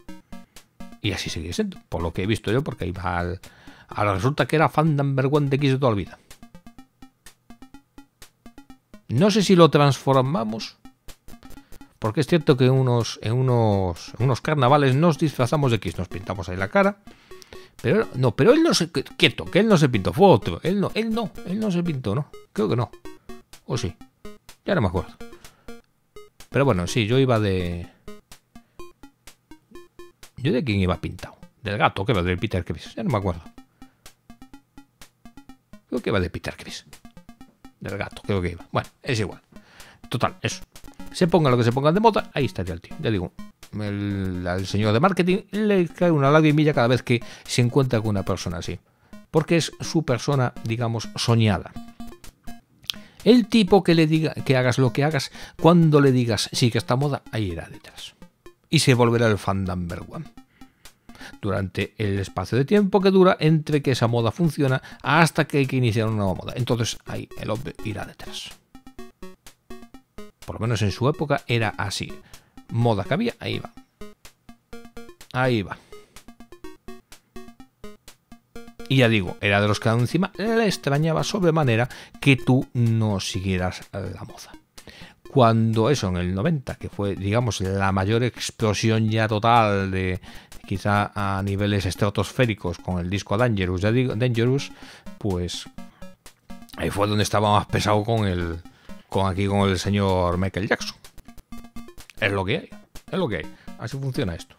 Y así sigue siendo, por lo que he visto yo, porque iba al... Ahora resulta que era fan number one de Kiss de toda la vida. No sé si lo transformamos... Porque es cierto que en unos carnavales nos disfrazamos de Kiss, nos pintamos ahí la cara. Pero no, pero él no se... Quieto, que él no se pintó, fue otro. Él no se pintó, ¿no? Creo que no. O sí. Ya no me acuerdo. Pero bueno, sí, yo iba de... ¿Yo de quién iba pintado? Del gato, que va de Peter Criss. Ya no me acuerdo. Creo que va de Peter Criss. Del gato, creo que iba. Bueno, es igual. Total, eso. Se pongan lo que se pongan de moda, ahí está el tío. Ya digo, al señor de marketing le cae una lagrimilla cada vez que se encuentra con una persona así. Porque es su persona, digamos, soñada. El tipo que le diga que hagas lo que hagas, cuando le digas sí que está moda, ahí irá detrás. Y se volverá el fan number one. Durante el espacio de tiempo que dura entre que esa moda funciona hasta que hay que iniciar una nueva moda. Entonces ahí el hombre irá detrás. Por lo menos en su época era así. Moda que había, ahí va. Ahí va. Y ya digo, era de los que encima le extrañaba sobremanera que tú no siguieras la moda. Cuando eso, en el 90, que fue, digamos, la mayor explosión ya total de... Quizá a niveles estratosféricos con el disco Dangerous, ya digo, Dangerous, pues... Ahí fue donde estaba más pesado con el... con el señor Michael Jackson. Es lo que hay, es lo que hay. Así funciona esto.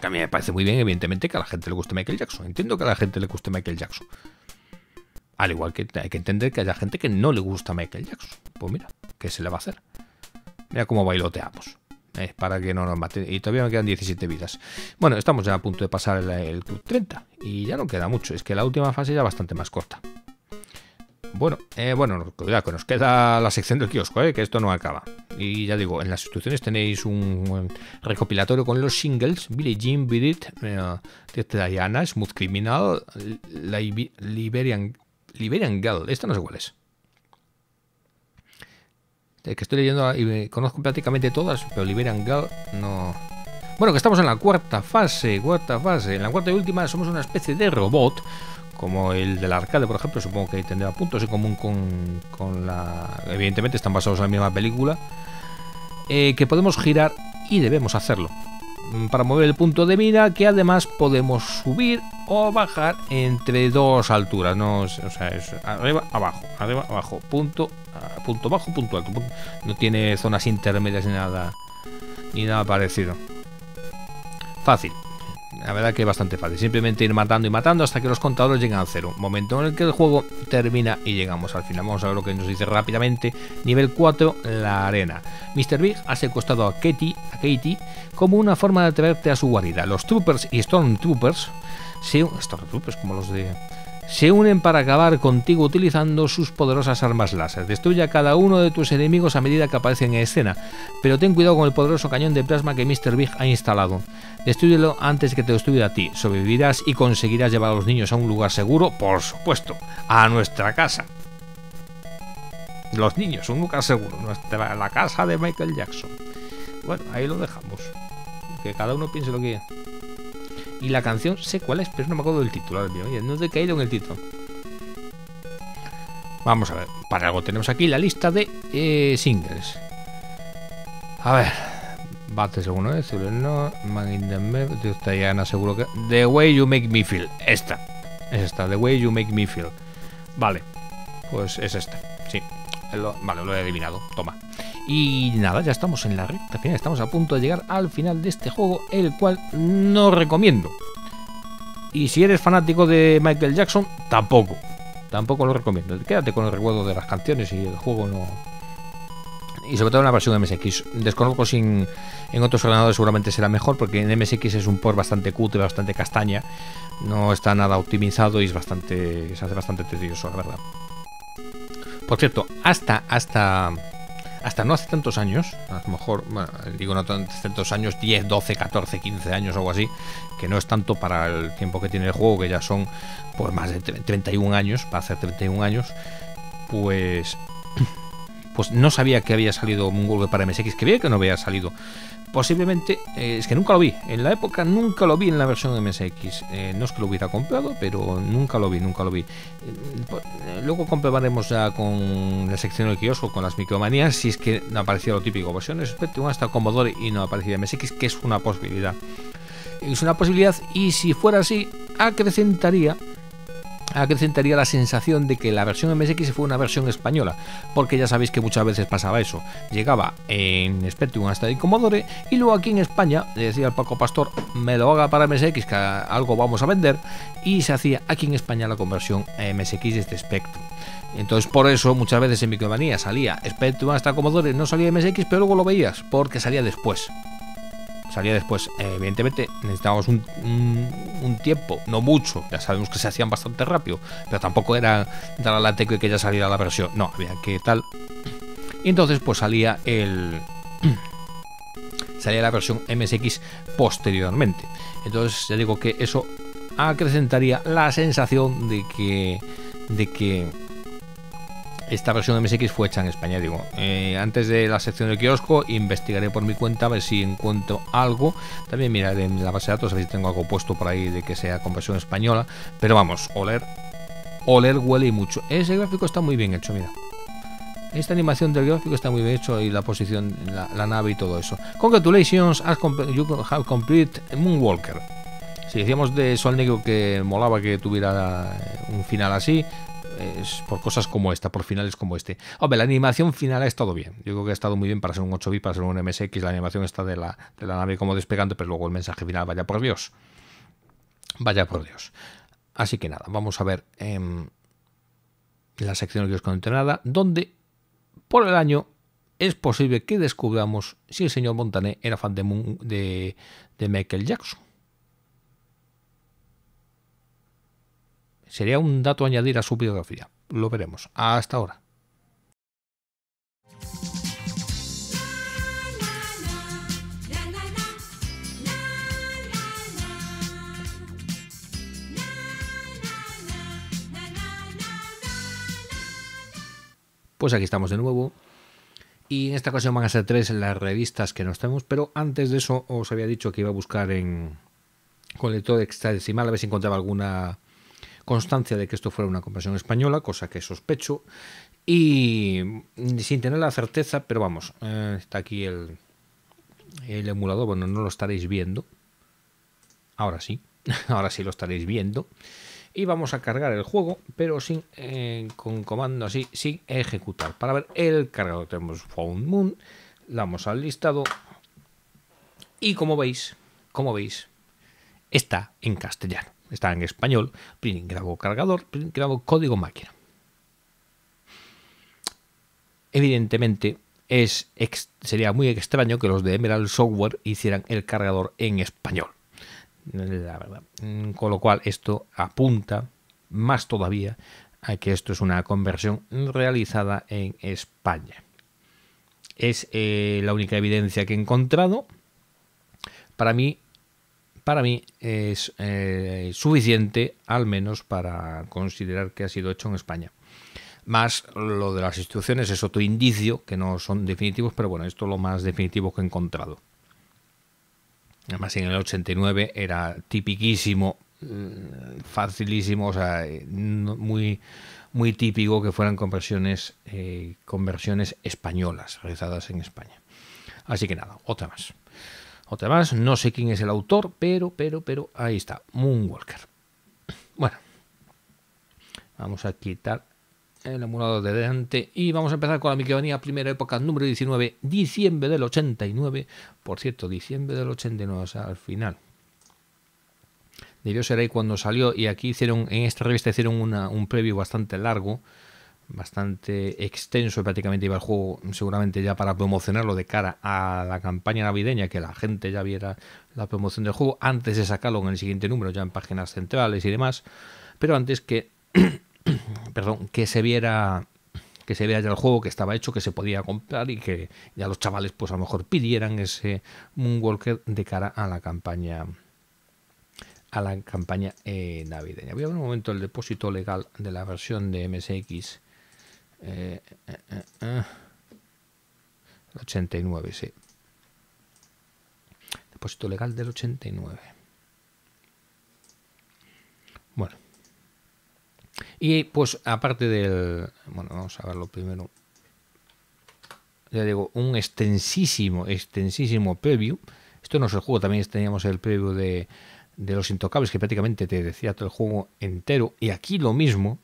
Que a mí me parece muy bien, evidentemente, que a la gente le guste Michael Jackson. Entiendo que a la gente le guste Michael Jackson. Al igual que hay que entender que haya gente que no le gusta Michael Jackson. Pues mira, ¿qué se le va a hacer? Mira cómo bailoteamos. Para que no nos maten. Y todavía me quedan 17 vidas. Bueno, estamos ya a punto de pasar el Club 30. Y ya no queda mucho. Es que la última fase ya bastante más corta. Bueno, cuidado, que nos queda la sección del kiosco, que esto no acaba. Y ya digo, en las instrucciones tenéis un recopilatorio con los singles: Billie Jean, Beat It, Diana, Smooth Criminal, Liberian Girl. Esta no sé cuál es. Que estoy leyendo y conozco prácticamente todas, pero Liberian Girl no. Bueno, que estamos en la cuarta fase. En la cuarta y última somos una especie de robot. Como el del arcade, por ejemplo, supongo que tendrá puntos en común con la... Evidentemente están basados en la misma película. Que podemos girar y debemos hacerlo. Para mover el punto de mira, que además podemos subir o bajar entre dos alturas. No, o sea, es arriba, abajo, punto bajo, punto alto. No tiene zonas intermedias ni nada parecido. Fácil. La verdad que es bastante fácil, simplemente ir matando y matando hasta que los contadores llegan a cero. Momento en el que el juego termina y llegamos al final. Vamos a ver lo que nos dice rápidamente. Nivel 4, la arena. Mr. Big ha secuestrado a Katie como una forma de atreverte a su guarida. Los Troopers y Stormtroopers se unen para acabar contigo utilizando sus poderosas armas láser. Destruye a cada uno de tus enemigos a medida que aparecen en escena, pero ten cuidado con el poderoso cañón de plasma que Mr. Big ha instalado. Destrúyelo antes que te destruya a ti. Sobrevivirás y conseguirás llevar a los niños a un lugar seguro, por supuesto, a nuestra casa. Los niños, un lugar seguro, la casa de Michael Jackson. Bueno, ahí lo dejamos. Que cada uno piense lo que... Y la canción sé cuál es, pero no me acuerdo del título. Oye, no he caído en el título. Vamos a ver, para algo tenemos aquí la lista de singles. A ver, Bates alguno de no, Man in the Map, seguro que The Way You Make Me Feel, esta es esta, The Way You Make Me Feel. Vale, pues es esta, sí. Vale, lo he adivinado, toma. Y nada, ya estamos en la recta final, estamos a punto de llegar al final de este juego, el cual no recomiendo. Y si eres fanático de Michael Jackson, tampoco lo recomiendo. Quédate con el recuerdo de las canciones y el juego no... Y sobre todo en la versión de MSX. Desconozco si en otros ordenadores seguramente será mejor, porque en MSX es un port bastante cutre, bastante castaña. No está nada optimizado y es bastante, se hace bastante tedioso, la verdad. Por cierto, hasta no hace tantos años, a lo mejor, bueno, digo no tantos años, 10, 12, 14, 15 años o algo así, que no es tanto para el tiempo que tiene el juego, que ya son pues más de 31 años, para hacer 31 años, pues no sabía que había salido un golpe para MSX, que veía que no había salido. Posiblemente, es que nunca lo vi, en la época nunca lo vi en la versión de MSX, no es que lo hubiera comprado, pero nunca lo vi. Luego comprobaremos ya con la sección del kiosco, con las micromanías, si es que no aparecía lo típico, versiones Spectrum hasta Commodore y no aparecía MSX, que es una posibilidad. Es una posibilidad, y si fuera así, acrecentaría la sensación de que la versión MSX fue una versión española, porque ya sabéis que muchas veces pasaba eso, llegaba en Spectrum hasta el Commodore y luego aquí en España le decía al Paco Pastor, me lo haga para MSX, que algo vamos a vender, y se hacía aquí en España la conversión MSX desde Spectrum. Entonces por eso muchas veces en Micromanía salía Spectrum hasta Commodore, no salía MSX, pero luego lo veías, porque salía después. Evidentemente necesitábamos un tiempo, no mucho, ya sabemos que se hacían bastante rápido, pero tampoco era dar a la tecla y que ya saliera la versión, no, había que tal, y entonces pues salía la versión MSX posteriormente. Entonces ya digo que eso acrecentaría la sensación de que esta versión de MSX fue hecha en España, digo. Antes de la sección del kiosco investigaré por mi cuenta a ver si encuentro algo. También miraré en la base de datos a ver si tengo algo puesto por ahí de que sea conversión española. Pero vamos, oler huele y mucho. Ese gráfico está muy bien hecho, mira. Esta animación del gráfico está muy bien hecho y la posición, la nave y todo eso. Congratulations, you have complete Moonwalker. Si decíamos de Sol Negro que molaba que tuviera un final así... Es por cosas como esta, por finales como este. Hombre, la animación final ha estado bien. Yo creo que ha estado muy bien para ser un 8 bit, para ser un MSX. La animación está de la nave como despegando, pero luego el mensaje final, vaya por Dios. Vaya por Dios. Así que nada, vamos a ver la sección que os conté nada, donde por el año es posible que descubramos si el señor Montané era fan de Michael Jackson. Sería un dato a añadir a su biografía. Lo veremos. Hasta ahora. Pues aquí estamos de nuevo. Y en esta ocasión van a ser 3 las revistas que nos traemos. Pero antes de eso os había dicho que iba a buscar con el lector hexadecimal a ver si encontraba alguna... constancia de que esto fuera una conversión española, cosa que sospecho, y sin tener la certeza, pero vamos, está aquí el emulador, bueno, no lo estaréis viendo, ahora sí lo estaréis viendo, y vamos a cargar el juego, pero sin con comando así, sin ejecutar, para ver el cargador, tenemos Found Moon, damos al listado, y como veis, está en castellano. Está en español, print grabo cargador, print grabo código máquina. Evidentemente sería muy extraño que los de Emerald Software hicieran el cargador en español. La verdad. Con lo cual esto apunta más todavía a que esto es una conversión realizada en España. Es la única evidencia que he encontrado. Para mí es suficiente, al menos, para considerar que ha sido hecho en España. Más lo de las instituciones es otro indicio, que no son definitivos, pero bueno, esto es lo más definitivo que he encontrado. Además, en el 89 era tipiquísimo, facilísimo, o sea, muy, muy típico que fueran conversiones españolas realizadas en España. Así que nada, otra más. Otra más, no sé quién es el autor, pero ahí está, Moonwalker. Bueno, vamos a quitar el emulador de delante y vamos a empezar con la microfonía primera época, número 19, diciembre del 89. Por cierto, diciembre del 89, o sea, al final. Debió ser ahí cuando salió, y aquí hicieron, en esta revista hicieron un preview bastante largo, bastante extenso, prácticamente iba el juego seguramente ya para promocionarlo de cara a la campaña navideña, que la gente ya viera la promoción del juego antes de sacarlo en el siguiente número, ya en páginas centrales y demás, pero antes que perdón, que se viera ya el juego, que estaba hecho, que se podía comprar y que ya los chavales pues a lo mejor pidieran ese Moonwalker de cara a la campaña navideña. Voy a ver un momento el depósito legal de la versión de MSX 89, sí. Depósito legal del 89. Bueno. Y pues aparte del... Bueno, vamos a verlo primero. Ya digo, un extensísimo preview. Esto no es el juego, también teníamos el preview de los Intocables, que prácticamente te decía todo el juego entero, y aquí lo mismo,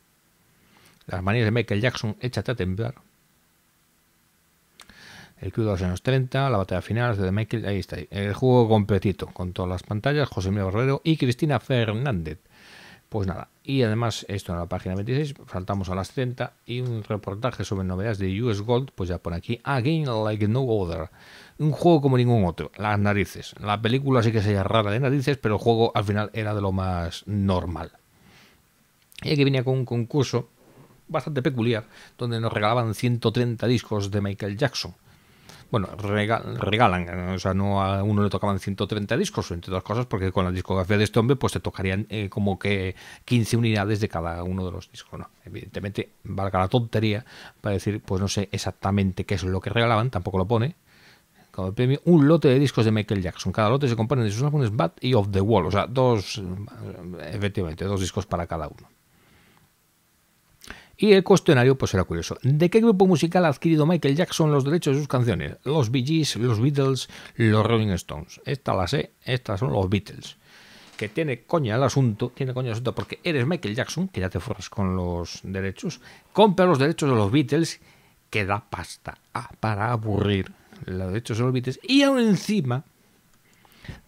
las manías de Michael Jackson, échate a temblar, el club de los años 30, la batalla final de Michael, ahí está, el juego completito, con todas las pantallas, José Miguel Barrero y Cristina Fernández. Pues nada, y además esto en la página 26, saltamos a las 30 y un reportaje sobre novedades de US Gold, pues ya por aquí, A Game Like No Other, un juego como ningún otro, las narices, la película sí que sería rara de narices, pero el juego al final era de lo más normal. Y aquí venía con un concurso bastante peculiar, donde nos regalaban 130 discos de Michael Jackson. Bueno, regalan, o sea, no a uno le tocaban 130 discos, entre otras cosas, porque con la discografía de este hombre, pues te tocarían como que 15 unidades de cada uno de los discos, ¿no? Evidentemente, valga la tontería para decir, pues no sé exactamente qué es lo que regalaban, tampoco lo pone, como premio, un lote de discos de Michael Jackson. Cada lote se compone de sus álbumes Bad y Off the Wall, o sea, efectivamente, dos discos para cada uno. Y el cuestionario pues era curioso. ¿De qué grupo musical ha adquirido Michael Jackson los derechos de sus canciones? Los Bee Gees, los Beatles, los Rolling Stones. Esta la sé, estas son los Beatles. Que tiene coña el asunto porque eres Michael Jackson, que ya te forras con los derechos, compra los derechos de los Beatles, que da pasta para aburrir los derechos de los Beatles, y aún encima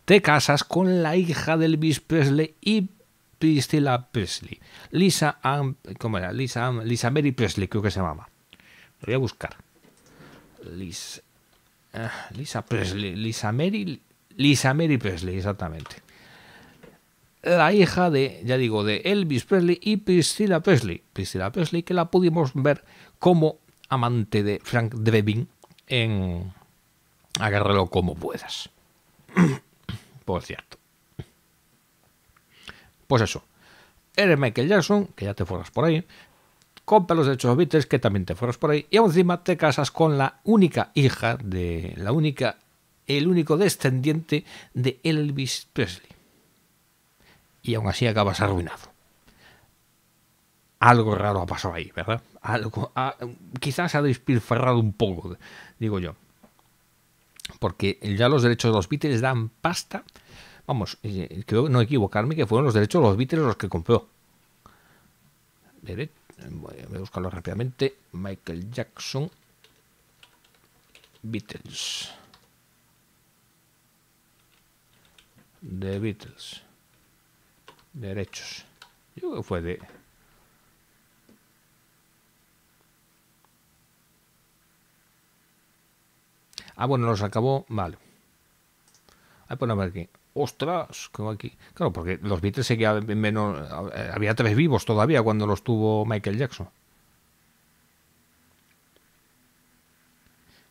te casas con la hija de Elvis Presley y Priscilla Presley, Lisa Mary Presley, creo que se llamaba. Lo voy a buscar. Lisa Mary Presley, exactamente. La hija de, ya digo, de Elvis Presley y Priscilla Presley. Priscilla Presley, que la pudimos ver como amante de Frank Drebin en Agárralo como puedas. Por cierto. Pues eso, eres Michael Jackson, que ya te forras por ahí, compra los derechos de los Beatles, que también te forras por ahí, y encima te casas con la única hija, el único descendiente de Elvis Presley. Y aún así acabas arruinado. Algo raro ha pasado ahí, ¿verdad? Quizás ha despilfarrado un poco, digo yo. Porque ya los derechos de los Beatles dan pasta. Vamos, creo no equivocarme que fueron los derechos de los Beatles los que compró. Voy a buscarlo rápidamente. Michael Jackson Beatles. The Beatles. Derechos. Yo creo que fue de... Ah, bueno, los acabó. Vale. Voy a poner aquí. ¡Ostras! Como aquí. Claro, porque los Beatles seguían menos. Había tres vivos todavía cuando los tuvo Michael Jackson.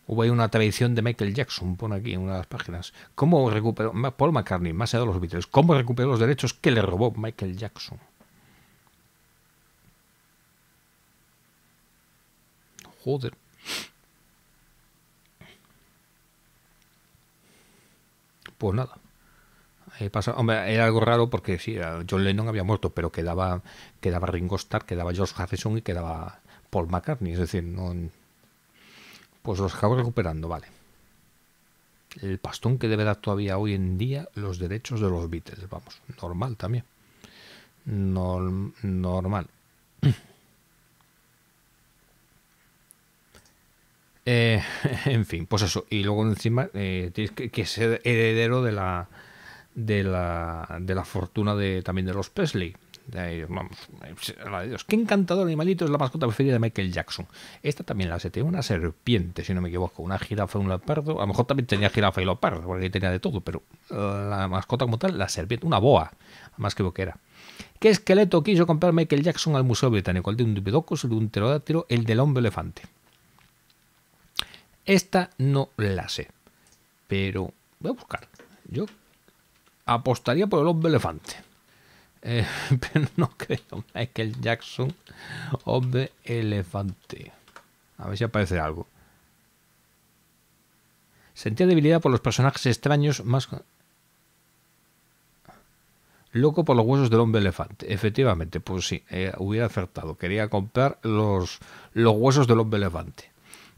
Hubo ahí una tradición de Michael Jackson, pone aquí en una de las páginas. ¿Cómo recuperó Paul McCartney, más allá de los Beatles, cómo recuperó los derechos que le robó Michael Jackson? Joder. Pues nada. Hombre, era algo raro porque sí, John Lennon había muerto, pero quedaba Ringo Starr, quedaba George Harrison y quedaba Paul McCartney. Es decir, no, pues los acabo recuperando, vale. El pastón que debe dar todavía hoy en día los derechos de los Beatles, vamos, normal también. Normal. En fin, pues eso. Y luego encima tienes que ser heredero de la fortuna también de los Presley. Vamos, qué encantador animalito, es la mascota preferida de Michael Jackson. Esta también la tenía, una serpiente, si no me equivoco, una jirafa y un leopardo. A lo mejor también tenía jirafa y leopardo, porque tenía de todo, pero la mascota como tal, la serpiente, una boa, más que boquera. ¿Qué esqueleto quiso comprar Michael Jackson al Museo Británico? El de un diplodocus, el de un pterodáctilo, el del hombre elefante. Esta no la sé, pero voy a buscar. Yo apostaría por el hombre elefante. Pero no creo. Michael Jackson, hombre elefante. A ver si aparece algo. Sentía debilidad por los personajes extraños más... Loco por los huesos del hombre elefante. Efectivamente, pues sí, hubiera acertado. Quería comprar los huesos del hombre elefante.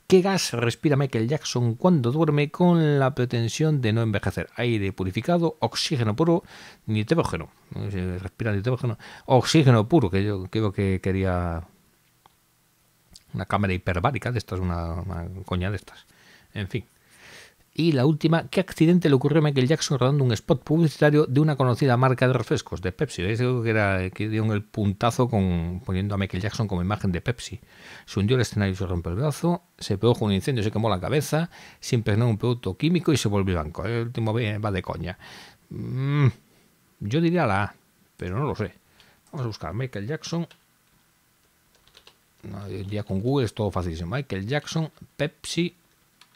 ¿Qué gas respira Michael Jackson cuando duerme con la pretensión de no envejecer? Aire purificado, oxígeno puro, nitrógeno. Respira nitrógeno. Oxígeno puro, que yo creo que quería una cámara hiperbárica de estas, una coña de estas. En fin. Y la última, ¿qué accidente le ocurrió a Michael Jackson rodando un spot publicitario de una conocida marca de refrescos, de Pepsi? ¿Veis? Creo que era que dieron el puntazo poniendo a Michael Jackson como imagen de Pepsi. Se hundió el escenario y se rompió el brazo, se produjo un incendio, se quemó la cabeza, se impregnó un producto químico y se volvió blanco. El último va de coña. Yo diría la A, pero no lo sé. Vamos a buscar Michael Jackson. No, ya con Google es todo facilísimo. Michael Jackson, Pepsi,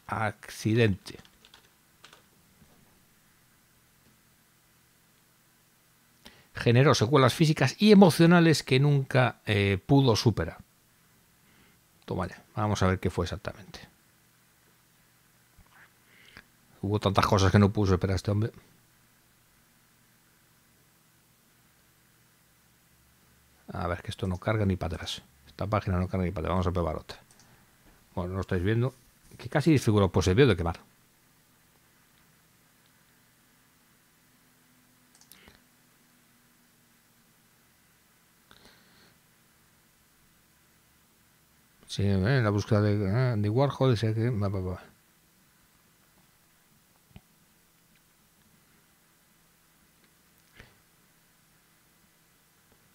accidente. Generó secuelas físicas y emocionales que nunca pudo superar. Toma ya, vamos a ver qué fue exactamente. Hubo tantas cosas que no pudo superar este hombre. A ver, que esto no carga ni para atrás. Esta página no carga ni para atrás. Vamos a probar otra. Bueno, no lo estáis viendo. Que casi disfiguró, pues se vio de quemar. Sí, en la búsqueda de Warhol, ese que...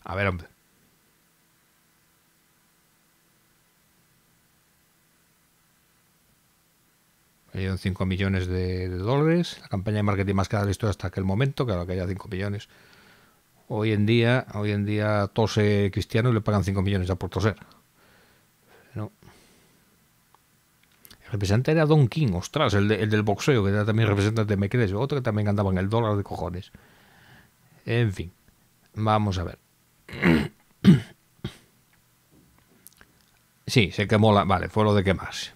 A ver, hombre. Me dieron 5 millones de dólares. La campaña de marketing más cara de la historia hasta aquel momento, claro que haya 5 millones. Hoy en día tose Cristiano y le pagan 5 millones ya por toser. No. El representante era Don King, ostras, el del boxeo, que era también representante de Mekres, otro que también andaba en el dólar de cojones. En fin, vamos a ver. Sí, se quemó la... Vale, fue lo de quemarse.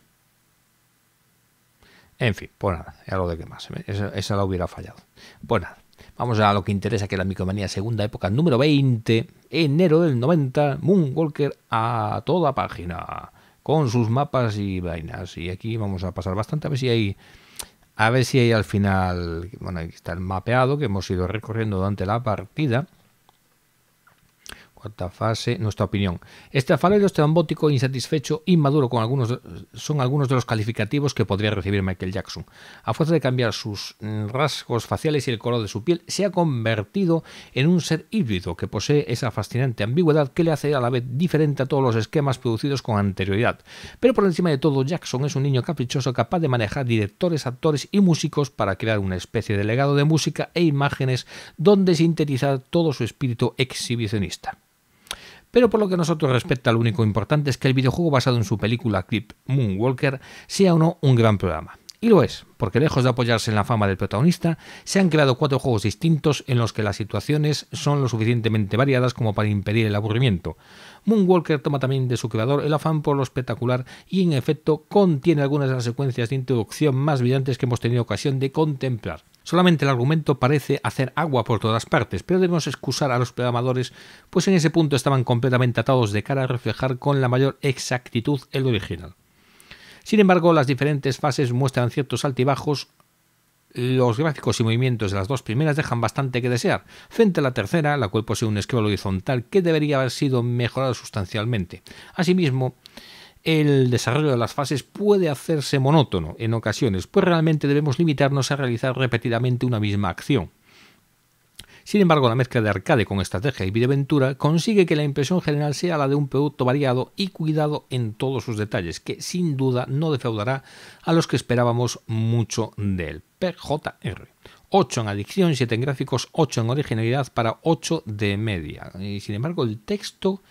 En fin, pues nada, era lo de quemarse. Esa la hubiera fallado. Pues nada, vamos a lo que interesa, que es la Micromanía segunda época, número 20, enero del 90, Moonwalker a toda página, con sus mapas y vainas. Y aquí vamos a pasar bastante, a ver si hay al final, bueno, aquí está el mapeado que hemos ido recorriendo durante la partida. Cuarta fase, nuestra opinión. Estrafalario, estrambótico, insatisfecho, inmaduro con son algunos de los calificativos que podría recibir Michael Jackson. A fuerza de cambiar sus rasgos faciales y el color de su piel, se ha convertido en un ser híbrido que posee esa fascinante ambigüedad que le hace a la vez diferente a todos los esquemas producidos con anterioridad. Pero por encima de todo, Jackson es un niño caprichoso capaz de manejar directores, actores y músicos para crear una especie de legado de música e imágenes donde sintetizar todo su espíritu exhibicionista. Pero por lo que a nosotros respecta, lo único importante es que el videojuego basado en su película clip Moonwalker sea o no un gran programa. Y lo es, porque lejos de apoyarse en la fama del protagonista, se han creado 4 juegos distintos en los que las situaciones son lo suficientemente variadas como para impedir el aburrimiento. Moonwalker toma también de su creador el afán por lo espectacular y en efecto contiene algunas de las secuencias de introducción más brillantes que hemos tenido ocasión de contemplar. Solamente el argumento parece hacer agua por todas partes, pero debemos excusar a los programadores, pues en ese punto estaban completamente atados de cara a reflejar con la mayor exactitud el original. Sin embargo, las diferentes fases muestran ciertos altibajos. Los gráficos y movimientos de las dos primeras dejan bastante que desear. Frente a la tercera, la cual posee un scroll horizontal que debería haber sido mejorado sustancialmente. Asimismo, el desarrollo de las fases puede hacerse monótono en ocasiones, pues realmente debemos limitarnos a realizar repetidamente una misma acción. Sin embargo, la mezcla de arcade con estrategia y videoaventura consigue que la impresión general sea la de un producto variado y cuidado en todos sus detalles, que sin duda no defraudará a los que esperábamos mucho de él. PJR. 8 en adicción, 7 en gráficos, 8 en originalidad para 8 de media. Y sin embargo, el texto,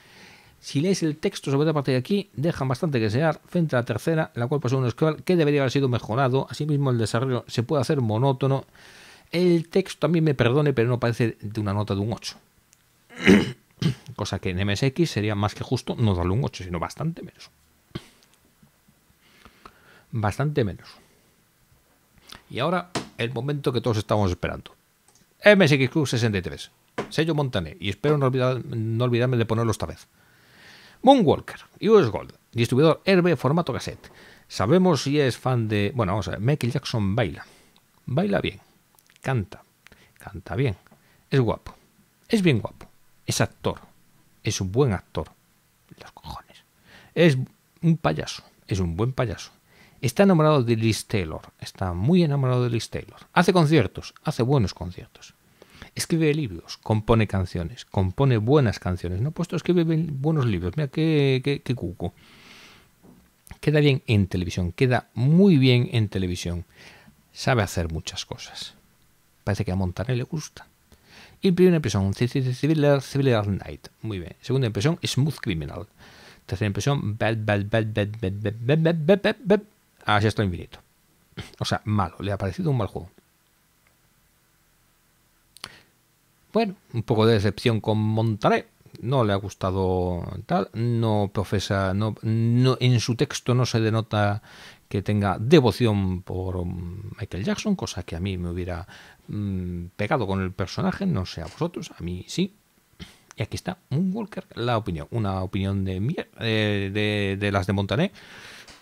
si lees el texto sobre todo a partir de aquí, dejan bastante que desear frente a la tercera, la cual posee un scroll que debería haber sido mejorado. Asimismo, el desarrollo se puede hacer monótono. El texto también me perdone, pero no parece de una nota de un 8. Cosa que en MSX sería más que justo no darle un 8, sino bastante menos. Bastante menos. Y ahora, el momento que todos estábamos esperando. MSX Club 63. Sello Montané. Y espero no olvidarme de ponerlo esta vez. Moonwalker. US Gold. Distribuidor Herbe, formato cassette. Sabemos si es fan de... Bueno, vamos a ver. Michael Jackson baila. Baila bien. Canta, canta bien, es guapo, es bien guapo, es actor, es un buen actor, los cojones, es un payaso, es un buen payaso, está enamorado de Liz Taylor, está muy enamorado de Liz Taylor, hace conciertos, hace buenos conciertos, escribe libros, compone canciones, compone buenas canciones, no he puesto escribe buenos libros, mira qué cuco, queda bien en televisión, queda muy bien en televisión, sabe hacer muchas cosas. Parece que a Montané le gusta. Y primera impresión, Civil Night. Muy bien. Segunda impresión, Smooth Criminal. Tercera impresión, Bad. Así hasta el infinito. O sea, malo. Le ha parecido un mal juego. Bueno, un poco de decepción con Montané. No le ha gustado tal. No profesa, no en su texto no se denota que tenga devoción por Michael Jackson, cosa que a mí me hubiera pegado con el personaje, no sé a vosotros, a mí sí. Y aquí está Moonwalker, la opinión, una opinión de las de Montané,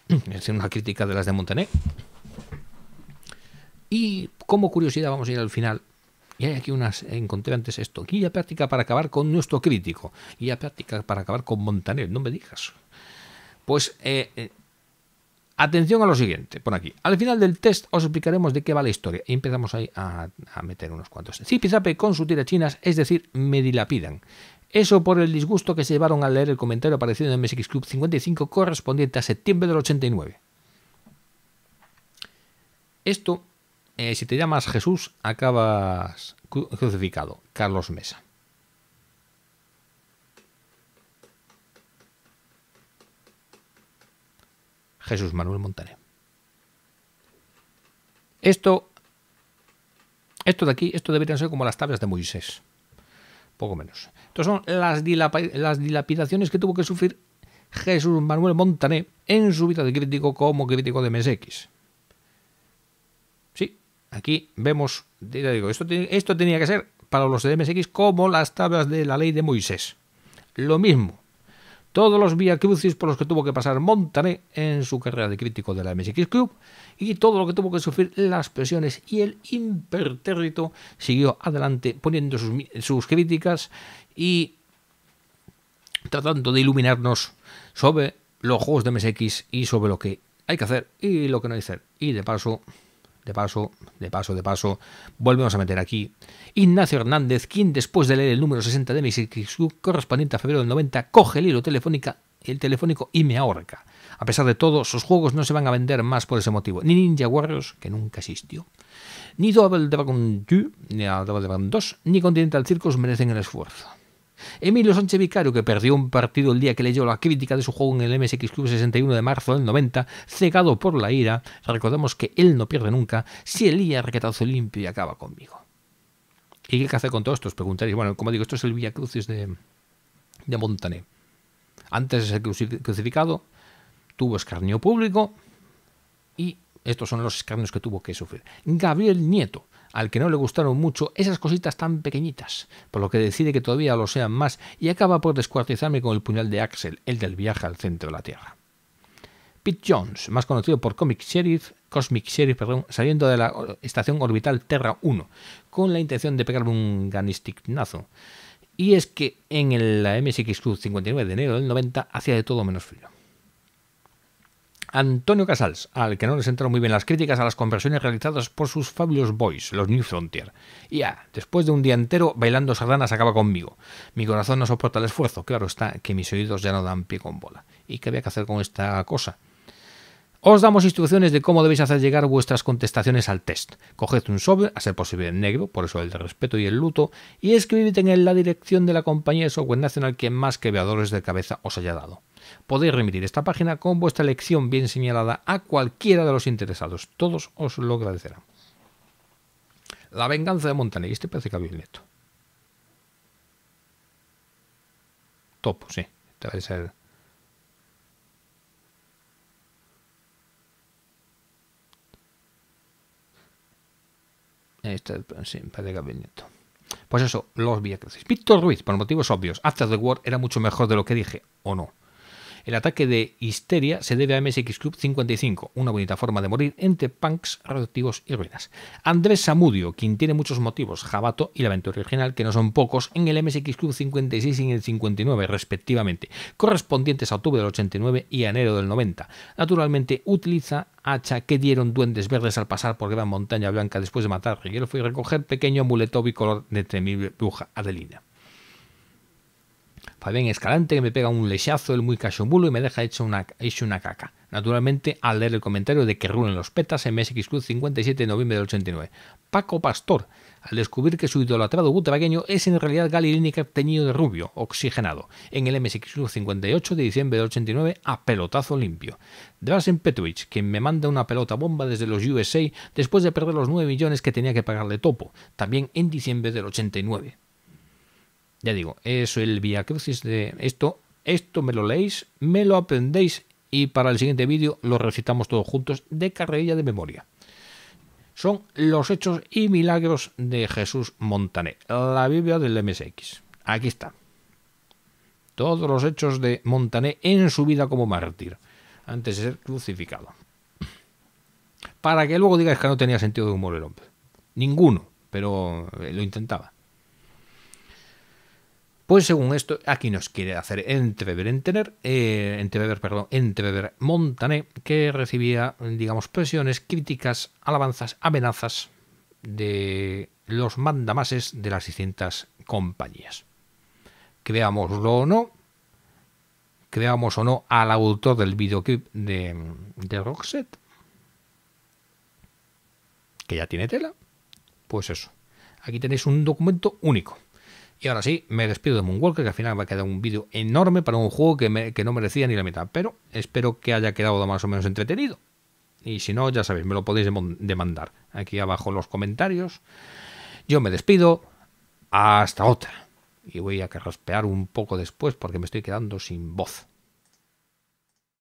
es decir, una crítica de las de Montané. Y como curiosidad vamos a ir al final. Y hay aquí unas, encontré antes esto, guía práctica para acabar con nuestro crítico, guía práctica para acabar con Montané, no me digas. Pues... atención a lo siguiente, pon aquí. Al final del test os explicaremos de qué va la historia. Y empezamos ahí a meter unos cuantos. Zipizape con sus tirachinas, es decir, me dilapidan. Eso por el disgusto que se llevaron al leer el comentario aparecido en MSX Club 55 correspondiente a septiembre del 89. Esto, si te llamas Jesús, acabas crucificado. Carlos Mesa. Jesús Manuel Montané. Esto de aquí, esto deberían ser como las tablas de Moisés. Poco menos. Estas son las dilapidaciones que tuvo que sufrir Jesús Manuel Montané en su vida de crítico como crítico de MSX. Sí, aquí vemos, ya digo, esto tenía que ser para los de MSX como las tablas de la ley de Moisés. Lo mismo. Todos los viacrucis por los que tuvo que pasar Montané en su carrera de crítico de la MSX Club y todo lo que tuvo que sufrir las presiones y el impertérrito siguió adelante poniendo sus críticas y tratando de iluminarnos sobre los juegos de MSX y sobre lo que hay que hacer y lo que no hay que hacer. Y de paso, volvemos a meter aquí Ignacio Hernández, quien después de leer el número 60 de MSX Club, correspondiente a febrero del 90, coge el hilo telefónico y me ahorca. A pesar de todo, sus juegos no se van a vender más por ese motivo. Ni Ninja Warriors, que nunca existió, ni Double Dragon 2, ni Continental Circus merecen el esfuerzo. Emilio Sánchez Vicario, que perdió un partido el día que leyó la crítica de su juego en el MSX Club 61 de marzo del 90, cegado por la ira, recordemos que él no pierde nunca, si el día recatazo limpio y acaba conmigo. ¿Y qué hay que hacer con todo esto? Os preguntaréis. Bueno, como digo, esto es el Villacrucis de Montané. Antes de ser crucificado, tuvo escarnio público y Estos son los escarnios que tuvo que sufrir Gabriel Nieto, al que no le gustaron mucho esas cositas tan pequeñitas, por lo que decide que todavía lo sean más y acaba por descuartizarme con el puñal de Axel, el del viaje al centro de la Tierra. Pete Jones, más conocido por Cosmic Sheriff, saliendo de la estación orbital Terra 1, con la intención de pegarle un ganisticazo. Y es que en la MSX Club 59 de enero del 90 hacía de todo menos frío. Antonio Casals, al que no les entraron muy bien las críticas a las conversiones realizadas por sus Fabulous Boys, los New Frontier. Y después de un día entero bailando sardanas acaba conmigo. Mi corazón no soporta el esfuerzo, claro está que mis oídos ya no dan pie con bola. ¿Y qué había que hacer con esta cosa? Os damos instrucciones de cómo debéis hacer llegar vuestras contestaciones al test. Coged un sobre, a ser posible en negro, por eso el de respeto y el luto, y escribid en la dirección de la compañía de software nacional que más quebraderos de cabeza os haya dado. Podéis remitir esta página con vuestra elección bien señalada a cualquiera de los interesados. Todos os lo agradecerán. La venganza de Montaner. Este parece que había el neto. Topo, sí. Debe ser... Este, sí, parece que había el neto. Pues eso, los viacrucis. Víctor Ruiz, por motivos obvios. After the War era mucho mejor de lo que dije, ¿o no? El ataque de Histeria se debe a MSX Club 55, una bonita forma de morir entre punks, radioactivos y ruinas. Andrés Zamudio, quien tiene muchos motivos, Jabato y la aventura original, que no son pocos, en el MSX Club 56 y en el 59, respectivamente, correspondientes a octubre del 89 y a enero del 90. Naturalmente, utiliza hacha que dieron duendes verdes al pasar por Gran Montaña Blanca después de matar a Hierofa y recoger pequeño amuleto bicolor de temible bruja Adelina. Fabián Escalante, que me pega un lechazo, el muy cachomulo, y me deja hecho una caca. Naturalmente, al leer el comentario de que rulen los petas, MSX Club 57 de noviembre del 89. Paco Pastor, al descubrir que su idolatrado butragueño es en realidad Gary Lineker teñido de rubio, oxigenado, en el MSX Club 58 de diciembre del 89 a pelotazo limpio. Drazen Petrovic, quien me manda una pelota bomba desde los USA después de perder los 9 millones que tenía que pagarle Topo, también en diciembre del 89. Ya digo, eso el Via Crucis de esto me lo leéis, me lo aprendéis y para el siguiente vídeo lo recitamos todos juntos de carrerilla de memoria. Son los hechos y milagros de Jesús Montaner, la Biblia del MSX. Aquí está. Todos los hechos de Montaner en su vida como mártir, antes de ser crucificado. Para que luego digáis que no tenía sentido de humor el hombre. Ninguno, pero lo intentaba. Pues según esto, aquí nos quiere hacer entrever Montaner, que recibía, digamos, presiones, críticas, alabanzas, amenazas de los mandamases de las distintas compañías. Creámoslo o no, al autor del videoclip de Roxette, que ya tiene tela, pues eso. Aquí tenéis un documento único. Y ahora sí, me despido de Moonwalker, que al final va a quedar un vídeo enorme para un juego que no merecía ni la mitad. Pero espero que haya quedado más o menos entretenido. Y si no, ya sabéis, me lo podéis demandar aquí abajo en los comentarios. Yo me despido. Hasta otra. Y voy a carraspear un poco después porque me estoy quedando sin voz.